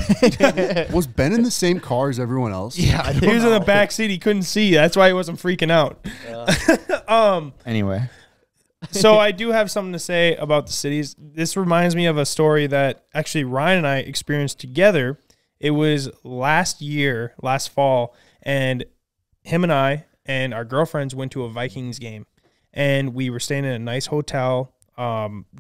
Was Ben in the same car as everyone else? Yeah, I don't know. He was in the backseat. He couldn't see. That's why he wasn't freaking out. Anyway. So I do have something to say about the cities. This reminds me of a story that actually Ryan and I experienced together. It was last fall, and him and I and our girlfriends went to a Vikings game, and we were staying in a nice hotel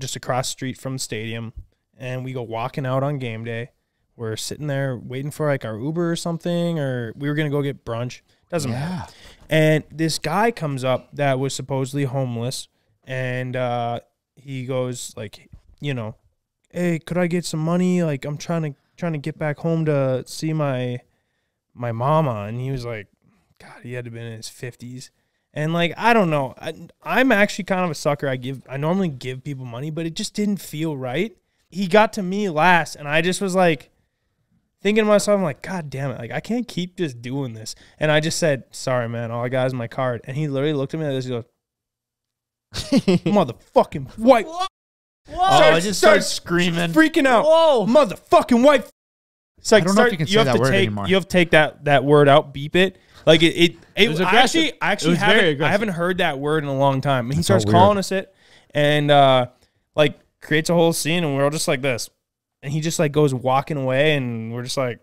just across the street from the stadium, and we go walking out on game day. We're sitting there waiting for like our Uber or something, or we were going to go get brunch. Doesn't matter. And this guy comes up that was supposedly homeless, and he goes like, you know, hey, could I get some money? Like, I'm trying to get back home to see my mama. And he was like, God, he had to have been in his 50s. And like, I don't know. I'm actually kind of a sucker. I normally give people money, but it just didn't feel right. He got to me last, and I just was like, thinking to myself, I'm like, God damn it. Like, I can't keep just doing this. And I just said, sorry, man. All I got is my card. And he literally looked at me like this. He goes, motherfucking white. Whoa. Whoa. I just started screaming. Freaking out. Whoa. Motherfucking white. It's like, I don't know if you can say that word anymore. You have to take that word out, beep it. Like, it was aggressive. I haven't heard that word in a long time. He starts calling us it and, like, creates a whole scene, and we're all just like this. And he just, like, goes walking away, and we're just like...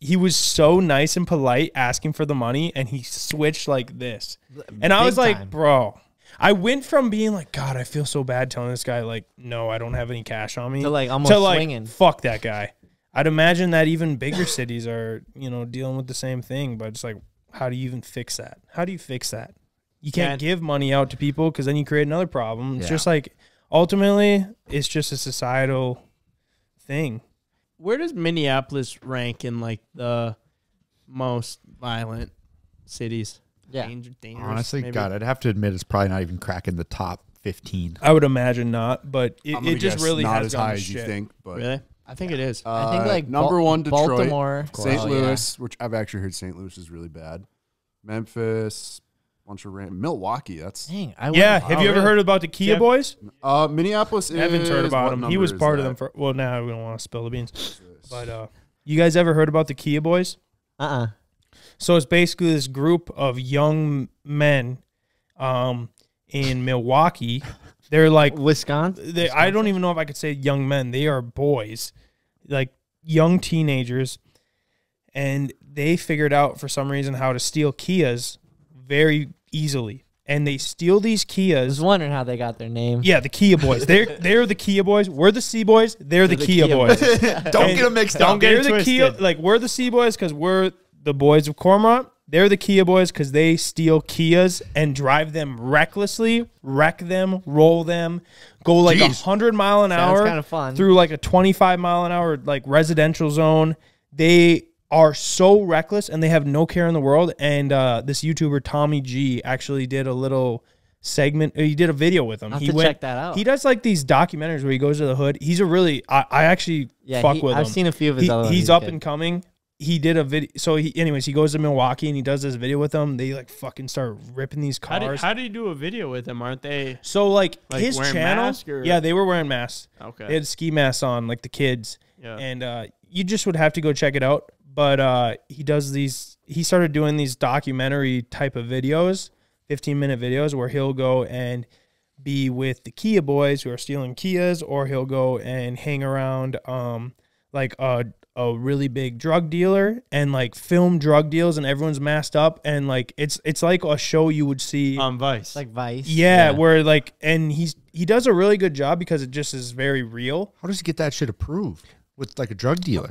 He was so nice and polite asking for the money, and he switched like this. And I was like, bro. I went from being like, God, I feel so bad telling this guy, like, no, I don't have any cash on me. To, like, almost swinging. Fuck that guy. I'd imagine that even bigger cities are, you know, dealing with the same thing, but it's like, how do you even fix that? How do you fix that? You can't give money out to people because then you create another problem. It's just like, ultimately, it's just a societal... thing. Where does Minneapolis rank in like the most violent cities? Yeah, dangerous, honestly, maybe? God, I'd have to admit it's probably not even cracking the top 15. I would imagine not, but it just really not as high as you think. But really, I think it is. I think like number 1, Detroit, Baltimore, St. Louis, which I've actually heard St. Louis is really bad. Memphis. Bunch of random Milwaukee. That's dang. Have you ever heard about the Kia boys? Minneapolis. Evan's heard about him. He was part of them for. Well, now we don't want to spill the beans. But you guys ever heard about the Kia boys? So it's basically this group of young men in Milwaukee They're like Wisconsin. I don't even know if I could say young men. They are boys, like young teenagers, and they figured out for some reason how to steal Kias very easily. And they steal these Kias. I was wondering how they got their name. Yeah, the Kia Boys. They're the Kia Boys. We're the C Boys. They're the Kia Boys. Don't get them mixed up. Don't get them twisted. Kia, like, we're the C Boys because we're the boys of Cormorant. They're the Kia Boys because they steal Kias and drive them recklessly, wreck them, roll them, go like 100 miles an hour. Sounds kind of fun. Through like a 25-mile-an-hour like residential zone. They are so reckless and they have no care in the world. And this YouTuber Tommy G actually did a little segment. He did a video with him. Check that out. He does like these documentaries where he goes to the hood. He's a really I actually fuck with him. I've seen a few of his. He's up and coming. He did a video. So anyways, he goes to Milwaukee and he does this video with them. They like fucking start ripping these cars. How do you do a video with them? Aren't they so like his channel? Yeah, they were wearing masks. Okay, they had ski masks on, like the kids. Yeah, and you just would have to go check it out. But he does these. He started doing these documentary type of videos, 15-minute videos, where he'll go and be with the Kia Boys who are stealing Kias, or he'll go and hang around like a really big drug dealer and like film drug deals, and everyone's masked up, and like it's like a show you would see on Vice, like Vice. Yeah, where like, and he does a really good job because it just is very real. How does he get that shit approved with like a drug dealer?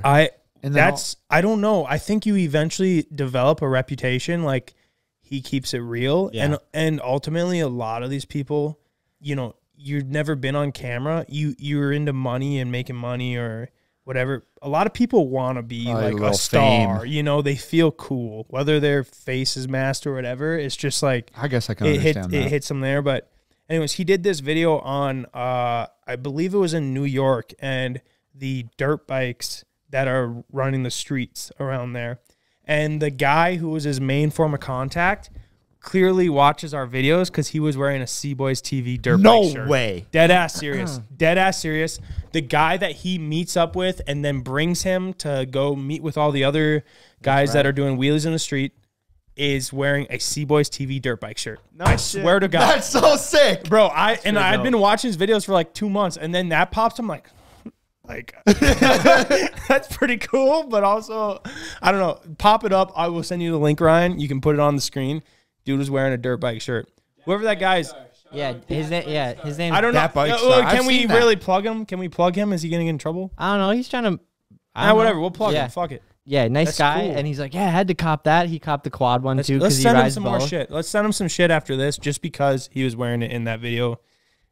And that's, I don't know. I think you eventually develop a reputation. Like, he keeps it real. Yeah. And ultimately a lot of these people, you know, you've never been on camera. You're into money and making money or whatever. A lot of people want to be like a star, you know, they feel cool, whether their face is masked or whatever. It's just like, I guess I can understand that. It hits them there. But anyways, he did this video on, I believe it was in New York, and the dirt bikes that are running the streets around there. And the guy who was his main form of contact clearly watches our videos because he was wearing a CboysTV dirt bike shirt. No way. Dead ass serious. Dead ass serious. The guy that he meets up with and then brings him to go meet with all the other guys that are doing wheelies in the street is wearing a CboysTV dirt bike shirt. No I shit. Swear to God. That's so sick. Bro, I've been watching his videos for like 2 months, and then that pops. I'm like... that's pretty cool, but also, I don't know. Pop it up. I will send you the link, Ryan. You can put it on the screen. Dude was wearing a dirt bike shirt. Whoever that guy is. Yeah, his name. I don't know. Can we really plug him? Can we plug him? Is he getting in trouble? I don't know. He's trying to. Ah, whatever. We'll plug him. Fuck it. Yeah, nice guy. Cool. And he's like, yeah, I had to cop that. He copped the quad one too. Let's send him some more shit. Let's send him some shit after this, just because he was wearing it in that video.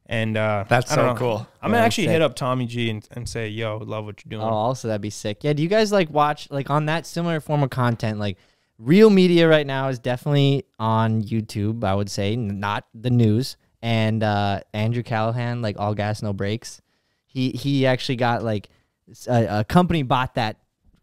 And that's so cool. I'm gonna actually hit up Tommy G and say, yo, love what you're doing. Oh, also that'd be sick. Yeah, do you guys like watch like on that similar form of content? Like real media right now is definitely on YouTube, I would say, not the news. And Andrew Callahan, like All Gas No Breaks, he actually got like a company bought that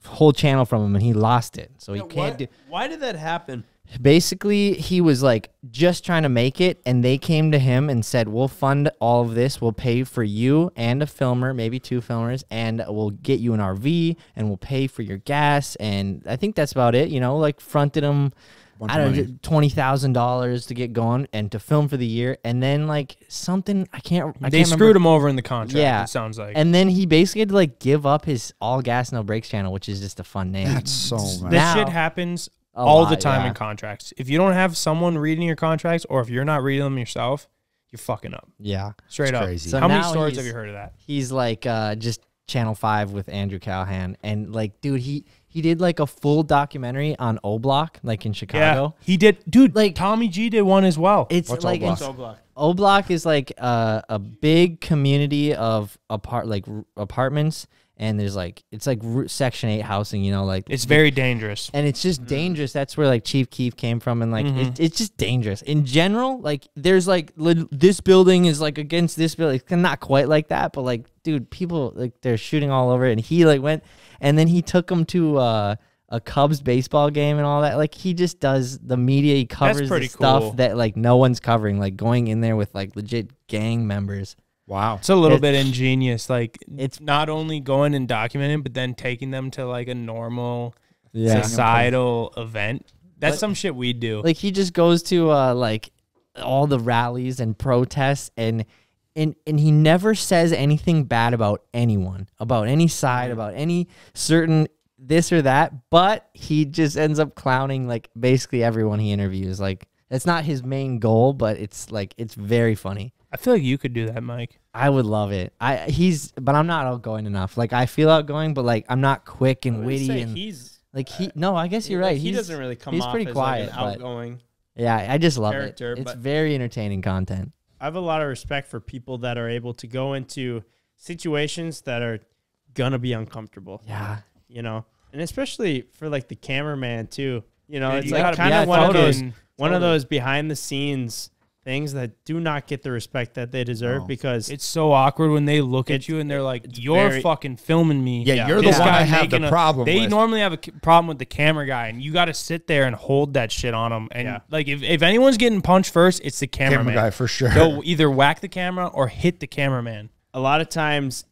whole channel from him and he lost it. So he can't do. Why did that happen? Basically, he was like just trying to make it, and they came to him and said, we'll fund all of this. We'll pay for you and a filmer, maybe two filmers, and we'll get you an RV, and we'll pay for your gas. And I think that's about it. You know, like fronted him, I don't know, $20,000 to get going and to film for the year. And then like something, I can't screwed him over in the contract, yeah, it sounds like. And then he basically had to like give up his All Gas No Breaks channel, which is just a fun name. That's so mad. This shit happens all the time in contracts. If you don't have someone reading your contracts, or if you're not reading them yourself, you're fucking up. Yeah, straight up. Crazy. So how many stories have you heard of that? He's like just Channel 5 with Andrew Callahan, and like, dude, he did like a full documentary on O Block, like in Chicago. Yeah, he did, dude. Like Tommy G did one as well. It's like O Block. O Block is like a big community of apartments. And there's like, it's like Section 8 housing, you know, like it's very dangerous, and it's just dangerous. That's where like Chief Keef came from, and like it's just dangerous in general. Like there's like this building is like against this building, it's not quite like that, but like, dude, people like they're shooting all over it. And he like went, and then he took them to a Cubs baseball game and all that. Like he just does the media. He covers the stuff that like no one's covering, like going in there with like legit gang members. Wow. It's a little bit ingenious. Like, it's not only going and documenting, but then taking them to like a normal societal event. That's some shit we do. Like, he just goes to like all the rallies and protests, and And he never says anything bad about anyone, about any side, about any certain this or that, but he just ends up clowning, like, basically everyone he interviews. Like, that's not his main goal, but it's, like, it's very funny. I feel like you could do that, Mike. I would love it. But I'm not outgoing enough. Like, I feel outgoing, but, like, I'm not quick and witty. And he's like, no, I guess you're right. He doesn't really come off as quiet, like, an outgoing. Yeah, I just love it. It's very entertaining content. I have a lot of respect for people that are able to go into situations that are gonna be uncomfortable. Yeah, you know, and especially for, like, the cameraman too. You know, it's like kind of one of those behind the scenes things that do not get the respect that they deserve, because it's so awkward when they look at you and they're like, "You're fucking filming me." Yeah, you're the one I have the problem with. They normally have a problem with the camera guy, and you got to sit there and hold that shit on them. And like, if anyone's getting punched first, it's the cameraman guy for sure. They'll either whack the camera or hit the cameraman. A lot of times,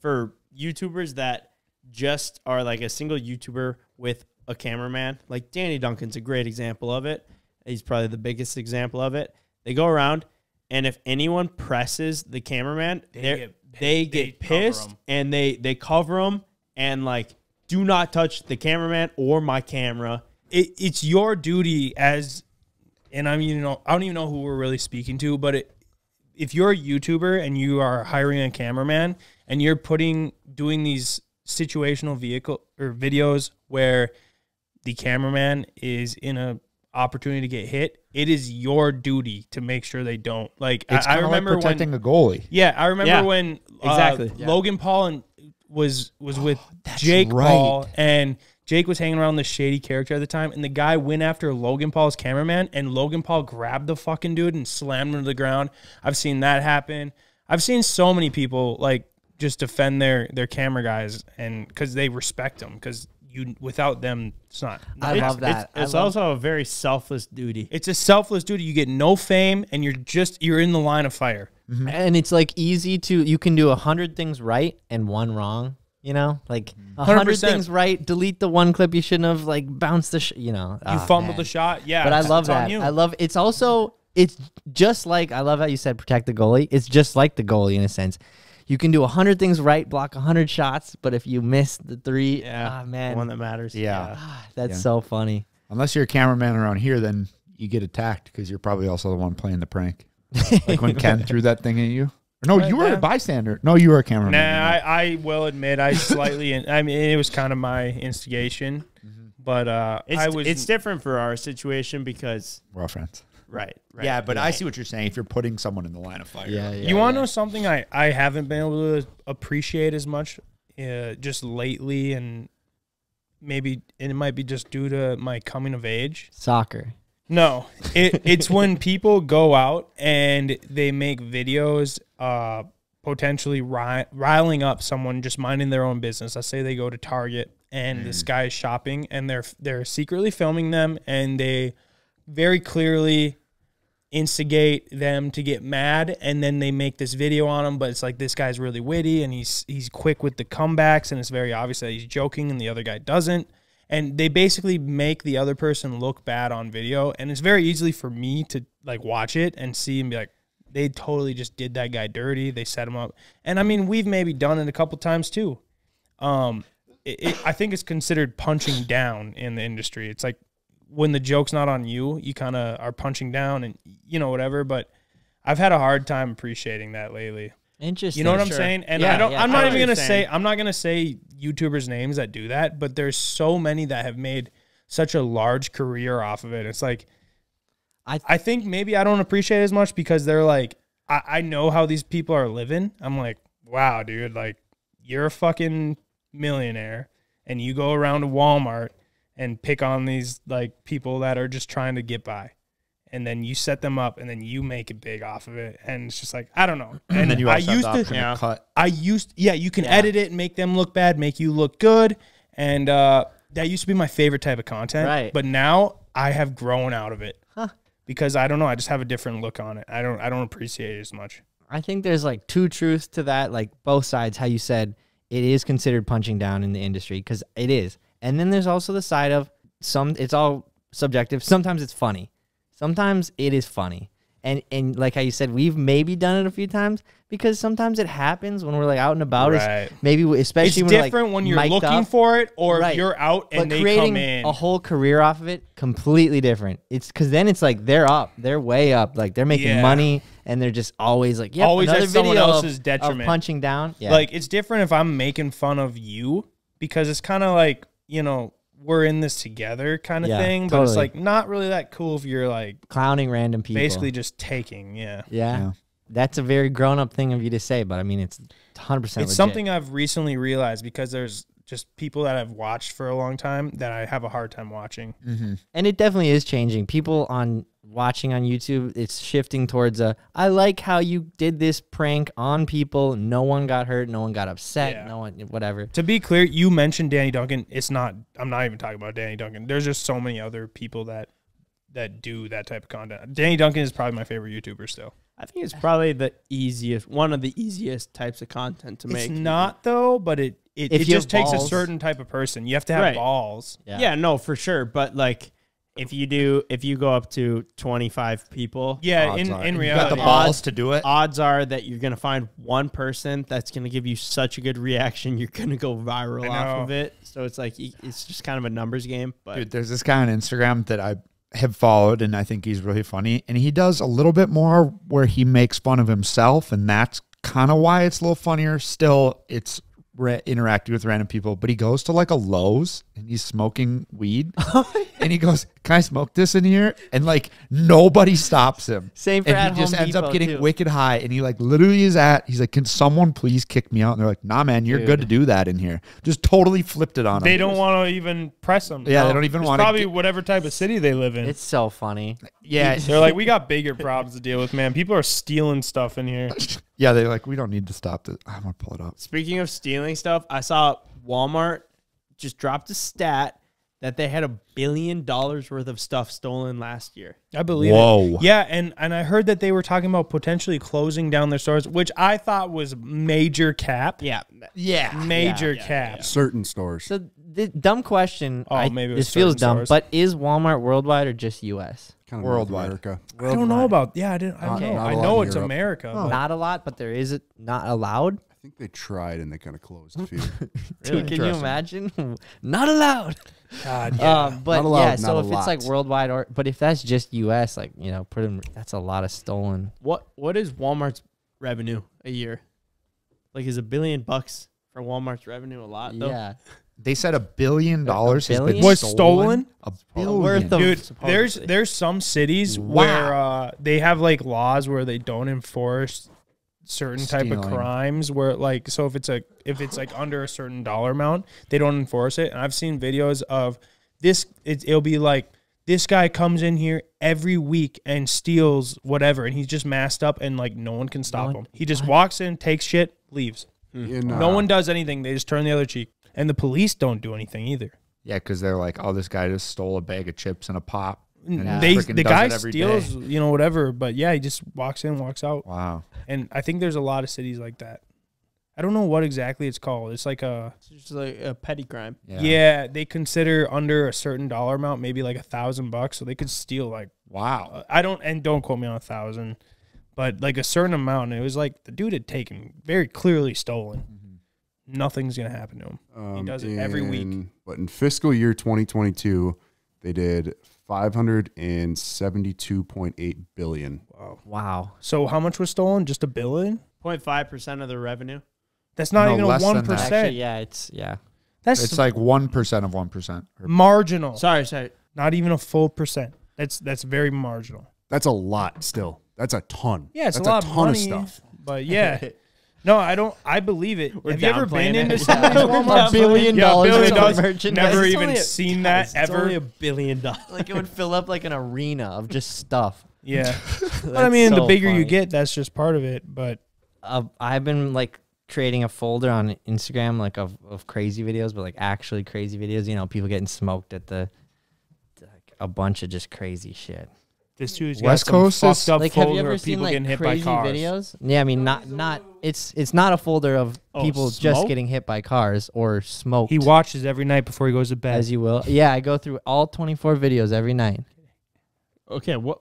for YouTubers that just are like a single YouTuber with a cameraman, like Danny Duncan's a great example of it. He's probably the biggest example of it. They go around, and if anyone presses the cameraman, they get pissed, and they cover them, and, like, do not touch the cameraman or my camera. It's your duty as, and I mean, you know, I don't even know who we're really speaking to, but if you're a YouTuber and you are hiring a cameraman and you're doing these situational videos where the cameraman is in a opportunity to get hit, it is your duty to make sure they don't. Like, it's I remember like protecting a goalie. Yeah, I remember when exactly Logan Paul and was with Jake Paul, and Jake was hanging around this shady character at the time, and the guy went after Logan Paul's cameraman, and Logan Paul grabbed the fucking dude and slammed him to the ground. I've seen that happen. I've seen so many people, like, just defend their camera guys, and because they respect them, because without them, it's not. I love that. It's also a very selfless duty. It's a selfless duty. You get no fame, and you're in the line of fire. Mm-hmm. And it's, like, easy to, you can do 100 things right and one wrong. You know, like 100 things right, delete the one clip you shouldn't have, like, bounce the, you know, you fumbled the shot. Yeah, but I love that. I love it's also it's just like I love how you said protect the goalie. It's just like the goalie in a sense. You can do 100 things right, block 100 shots, but if you miss the three, man, the one that matters. Yeah. That's so funny. Unless you're a cameraman around here, then you get attacked because you're probably also the one playing the prank. Like when Ken threw that thing at you. No, you were a bystander. No, you were a cameraman. Nah, I will admit I slightly, I mean, it was kind of my instigation, but it's different for our situation because we're all friends. Right. Yeah, but I see what you're saying. If you're putting someone in the line of fire, you want to know something I haven't been able to appreciate as much just lately, and maybe it might be just due to my coming of age. Soccer. No, it's when people go out and they make videos potentially riling up someone just minding their own business. Let's say they go to Target and this guy is shopping, and they're secretly filming them, and they very clearly instigate them to get mad, and then they make this video on him, but it's like this guy's really witty and he's quick with the comebacks, and it's very obvious that he's joking and the other guy doesn't, and they basically make the other person look bad on video, and it's very easily for me to, like, watch it and see and be like, they totally just did that guy dirty, they set him up. And I mean, we've maybe done it a couple times too. I think it's considered punching down in the industry. It's like when the joke's not on you, you kind of are punching down and, you know, whatever. But I've had a hard time appreciating that lately. Interesting. You know what I'm saying? And yeah, I'm not even going to say, I'm not going to say YouTubers' names that do that, but there's so many that have made such a large career off of it. It's like, I think maybe I don't appreciate it as much because they're like, I know how these people are living. I'm like, wow, dude, like, you're a fucking millionaire and you go around to Walmart and pick on these, like, people that are just trying to get by, and then you set them up, and then you make it big off of it, and it's just like, I don't know. And then you you can edit it and make them look bad, make you look good, and that used to be my favorite type of content. Right. But now I have grown out of it because I don't know. I just have a different look on it. I don't appreciate it as much. I think there's, like, two truths to that, like both sides. How you said it is considered punching down in the industry because it is. And then there's also the side of it's all subjective. Sometimes it's funny. Sometimes it is funny. And like how you said, we've maybe done it a few times because sometimes it happens when we're like out and about. Right. Maybe especially it's when different like when you're looking up. For it or right. if you're out and but they come in. Creating a whole career off of it, completely different. It's because then it's like they're up, they're way up, like they're making yeah. money and they're just always like yep, always at someone else's detriment, punching down. Yeah. Like it's different if I'm making fun of you because it's kind of like you know. We're in this together kind of yeah, thing, totally. But it's like not really that cool if you're like clowning random people, basically just taking. Yeah. Yeah. yeah. That's a very grown up thing of you to say, but I mean, it's 100%. It's legit. Something I've recently realized because there's just people that I've watched for a long time that I have a hard time watching. Mm-hmm. And it definitely is changing. People on watching on YouTube, it's shifting towards a, I like how you did this prank on people. No one got hurt. No one got upset. Yeah. No one, whatever. To be clear, you mentioned Danny Duncan. It's not, I'm not even talking about Danny Duncan. There's just so many other people that do that type of content. Danny Duncan is probably my favorite YouTuber still. I think it's probably the easiest, one of the easiest types of content to make. It's not though, but it just takes a certain type of person. You have to have right. balls. Yeah. yeah, no, for sure. But like, if you go up to 25 people, yeah, in reality, you got the balls to do it. Odds are that you're gonna find one person that's gonna give you such a good reaction, you're gonna go viral off of it. So it's like it's just kind of a numbers game. But dude, there's this guy on Instagram that I have followed, and I think he's really funny. And he does a little bit more where he makes fun of himself, and that's kind of why it's a little funnier. Still, it's interacting with random people, but he goes to like a Lowe's and he's smoking weed and he goes, can I smoke this in here? And like nobody stops him. Same for and he just ends up getting wicked high and he like literally is at, he's like, can someone please kick me out? And they're like, nah man, you're good to do that in here. Just totally flipped it on him. They don't want to even press them. Yeah, they don't even want to. Probably whatever type of city they live in. It's so funny. Yeah. They're like, we got bigger problems to deal with, man. People are stealing stuff in here. Yeah, they're like, we don't need to stop this. I'm going to pull it up. Speaking of stealing stuff, I saw Walmart just dropped a stat that they had $1 billion worth of stuff stolen last year. I believe it. Yeah, and I heard that they were talking about potentially closing down their stores, which I thought was major cap. Yeah. Yeah. Major cap. Yeah. Certain stores. So, the dumb question. Oh, maybe it was this feels dumb, stores. But is Walmart worldwide or just U.S.? Kind of worldwide. America. Worldwide. I don't know about. Yeah, I didn't. I don't know. I know it's Europe. America. Oh. Not a lot, but there is not allowed. I think they tried and they kind of closed a few. Really? Dude, can you imagine? Not allowed. God, yeah. But not allowed, yeah, so if it's like worldwide, or but if that's just U.S., like you know, put in, that's a lot of stolen. What is Walmart's revenue a year? Like, is $1 billion for Walmart's revenue a lot? Though? Yeah. They said $1 billion has been stolen. $1 billion worth of, dude. There's some cities where they have like laws where they don't enforce certain type of crimes. Where like, so if it's like under a certain dollar amount, they don't enforce it. And I've seen videos of this. It'll be like this guy comes in here every week and steals whatever, and he's just masked up, and like no one can stop him. He just walks in, takes shit, leaves. No one does anything. They just turn the other cheek. And the police don't do anything either. Yeah, because they're like, oh, this guy just stole a bag of chips and a pop. And the guy steals, you know, whatever. But, yeah, he just walks in, walks out. Wow. And I think there's a lot of cities like that. I don't know what exactly it's called. It's like a... It's just like a petty crime. Yeah. Yeah, they consider under a certain dollar amount, maybe like $1,000. So they could steal like... Wow. I don't... And don't quote me on 1,000. But like a certain amount. It was like the dude had taken, very clearly stolen. Mm-hmm. Nothing's going to happen to him. He does it every week. But in fiscal year 2022, they did $572.8 billion. Wow. Wow. So how much was stolen? Just $1 billion? 0.5% of the revenue. That's not even a 1%. Actually, yeah, it's, yeah. It's like 1% of 1%. Marginal. Sorry. Not even a full percent. That's very marginal. That's a lot still. That's a ton. Yeah, it's a lot of money. That's a ton of stuff. But yeah. No, I don't. I believe it. Have you ever been into some of these Walmart? $1 billion Never even seen that ever. Only $1 billion. Like it would fill up like an arena of just stuff. Yeah, but I mean, the bigger you get, that's just part of it. But I've been like creating a folder on Instagram, like of crazy videos, but like actually crazy videos. You know, people getting smoked at the like, a bunch of just crazy shit. This dude's got some fucked up folder of people getting hit by cars. Videos? Yeah, I mean, it's not a folder of people just getting hit by cars or smoked. He watches every night before he goes to bed. As you will. Yeah, I go through all 24 videos every night. Okay, what?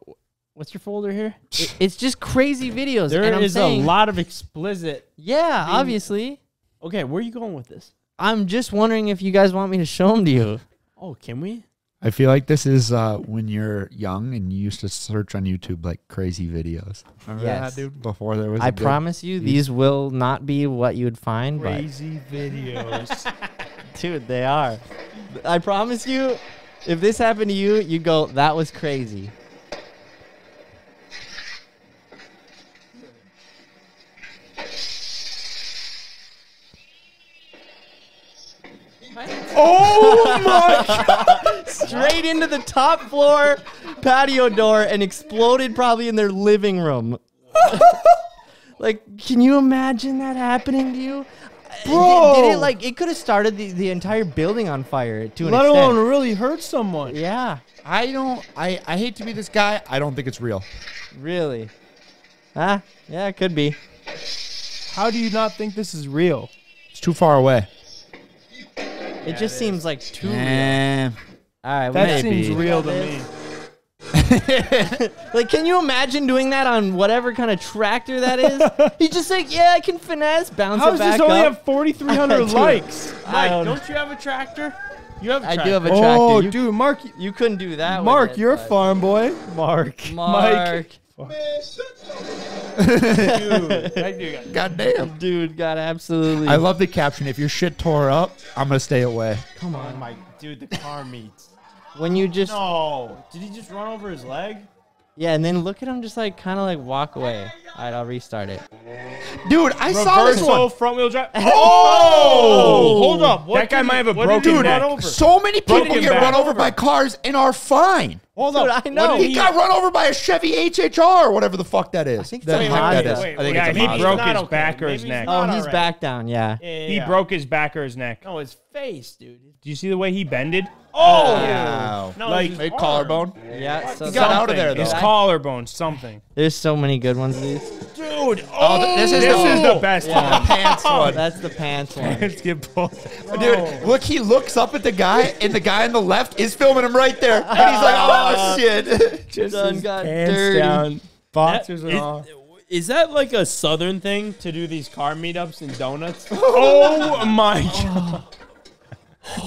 What's your folder here? It's just crazy videos. There is a lot of explicit. Yeah, things. Obviously. Okay, where are you going with this? I'm just wondering if you guys want me to show them to you. Oh, can we? I feel like this is when you're young and you used to search on YouTube like crazy videos. Remember that, dude? Before there was. I promise you, these will not be what you would find. Crazy videos, dude. They are. I promise you, if this happened to you, you'd go, "That was crazy." Oh my God! Straight into the top floor patio door and exploded probably in their living room. Like, can you imagine that happening to you? Bro! Did it, like, it could have started the entire building on fire to an extent. Let alone really hurt someone. Yeah. I hate to be this guy. I don't think it's real. Really? Huh? Yeah, it could be. How do you not think this is real? It's too far away. It just seems like too real. All right, that seems real to me. Like, can you imagine doing that on whatever kind of tractor that is? He's just like, yeah, I can finesse, bounce it back up. How does this only have 4,300 likes? Mike, don't you have a tractor? You have a tractor. I do have a tractor. Oh, dude, Mark. You couldn't do that Mark, you're a farm boy. Mark. Mike. Dude, that dude got absolutely. I love the caption. If your shit tore up, I'm gonna stay away. Come on, Mike. Dude, the car meets. When you just did he just run over his leg? Yeah, and then look at him just like kind of like walk away. All right, I'll restart it. Dude, I saw this one. Front wheel drive. Oh, hold up. That guy might have a broken neck. So many people get run over by cars and are fine. Hold up. I know. He got run over by a Chevy HHR or whatever the fuck that is. I think that's Mazda. He broke his back or his neck. Oh, he's back down, yeah. He broke his back or his neck. Oh, his face, dude. Do you see the way he bended? Oh, wow. No, like a collarbone. Yeah, so he got out of there though. His collarbone, something. There's so many good ones of these, dude. Oh, this is the best one. The pants one. That's the pants one. Pants get pulled. Dude, look, he looks up at the guy, and the guy on the left is filming him right there, and he's like, "Oh shit, just got pants dirty." Down. Boxers are off. Is that like a Southern thing to do these car meetups and donuts? Oh my God.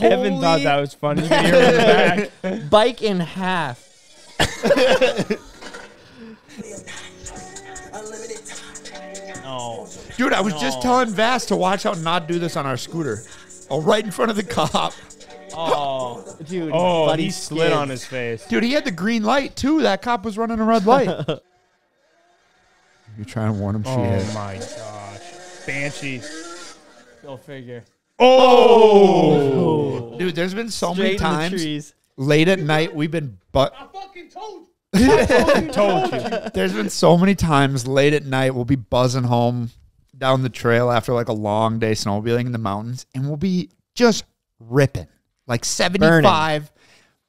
Evan thought that was funny. Back. Bike in half. No. Dude, I was just telling Vass to watch out and not do this on our scooter. Oh, right in front of the cop. Oh, dude. Oh, buddy, he slid on his face. Dude, he had the green light, too. That cop was running a red light. You're trying to warn him. Oh, my gosh. Banshee. Go figure. Oh! Dude, there's been so many times late at night we've been I fucking told you. I told you. There's been so many times late at night we'll be buzzing home down the trail after like a long day snowmobiling in the mountains, and we'll be just ripping like 75 burning.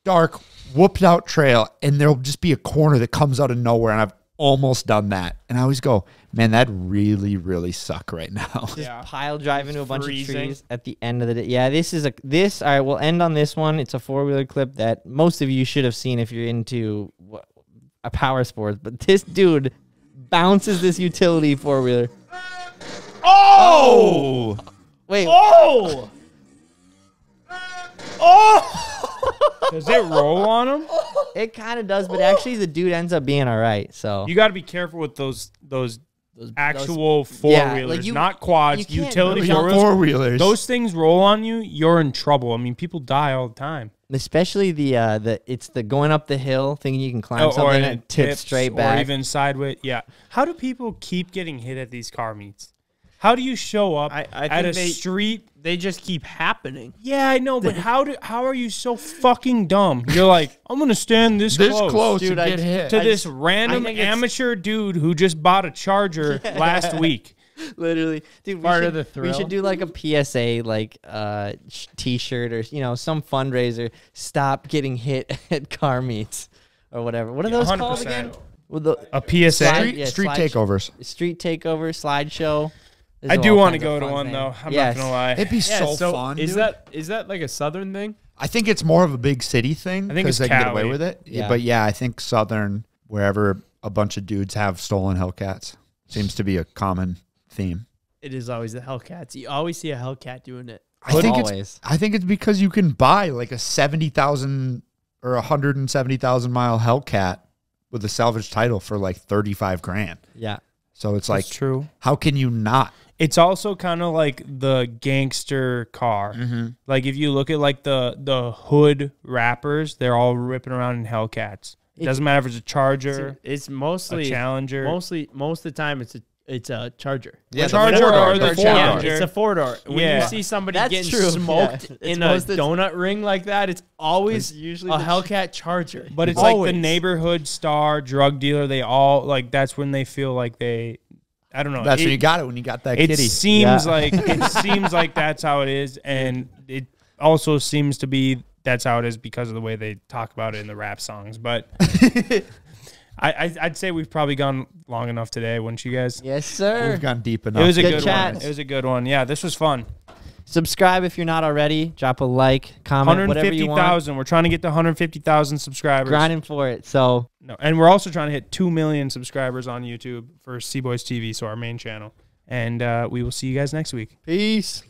Dark whooped out trail, and there'll just be a corner that comes out of nowhere, and I've almost done that, and I always go, man, that really, really suck right now. Just pile drive into a bunch of trees at the end of the day. Yeah, this is all right, we'll end on this one. It's a four-wheeler clip that most of you should have seen if you're into a power sport, but this dude bounces this utility four-wheeler. Oh! Wait. Oh! Oh! Does it roll on him? It kind of does, but actually the dude ends up being all right. So you got to be careful with those actual four-wheelers, not quads, utility four-wheelers. Those things roll on you, you're in trouble. I mean, people die all the time. Especially the going up the hill thinking you can climb something and tip straight back, or even sideways. Yeah. How do people keep getting hit at these car meets? How do you show up at a street? They just keep happening. Yeah, I know, but how are you so fucking dumb? You're like, I'm going to stand this close dude, to get hit. To this random amateur dude who just bought a Charger last week. Literally. Dude, we should do like a PSA, like T-shirt or, you know, some fundraiser. Stop getting hit at car meets or whatever. What are those called again? A PSA? Street takeovers. Street takeover, slideshow. I do want to go to one though. I'm not gonna lie. It'd be so fun. Is that like a Southern thing? I think it's more of a big city thing. I think they can get away with it. Yeah. But yeah, I think Southern, wherever a bunch of dudes have stolen Hellcats. Seems to be a common theme. It is always the Hellcats. You always see a Hellcat doing it. I think it's because you can buy like a 70,000 or 170,000 mile Hellcat with a salvage title for like 35 grand. Yeah. So it's like, true. How can you not? It's also kind of like the gangster car. Mm-hmm. Like if you look at like the hood rappers, they're all ripping around in Hellcats. It doesn't matter if it's a Charger. It's mostly a Challenger. Most of the time it's a Charger. Yeah, Charger or the Challenger. It's a four-door. When you see somebody getting smoked in a donut ring like that, it's always usually a Hellcat Charger. But it's like the neighborhood star, drug dealer. They all like that's when they feel like they. I don't know. That's when you got it. When you got that kitty. It seems like that's how it is, and it also seems to be. That's how it is because of the way they talk about it in the rap songs. But I'd say we've probably gone long enough today, wouldn't you guys? Yes, sir. We've gone deep enough. It was a good chat. It was a good one. Yeah, this was fun. Subscribe if you're not already. Drop a like, comment, whatever you want. 150,000. We're trying to get to 150,000 subscribers. Grinding for it. So no, and we're also trying to hit 2 million subscribers on YouTube for CboysTV, so our main channel. And we will see you guys next week. Peace.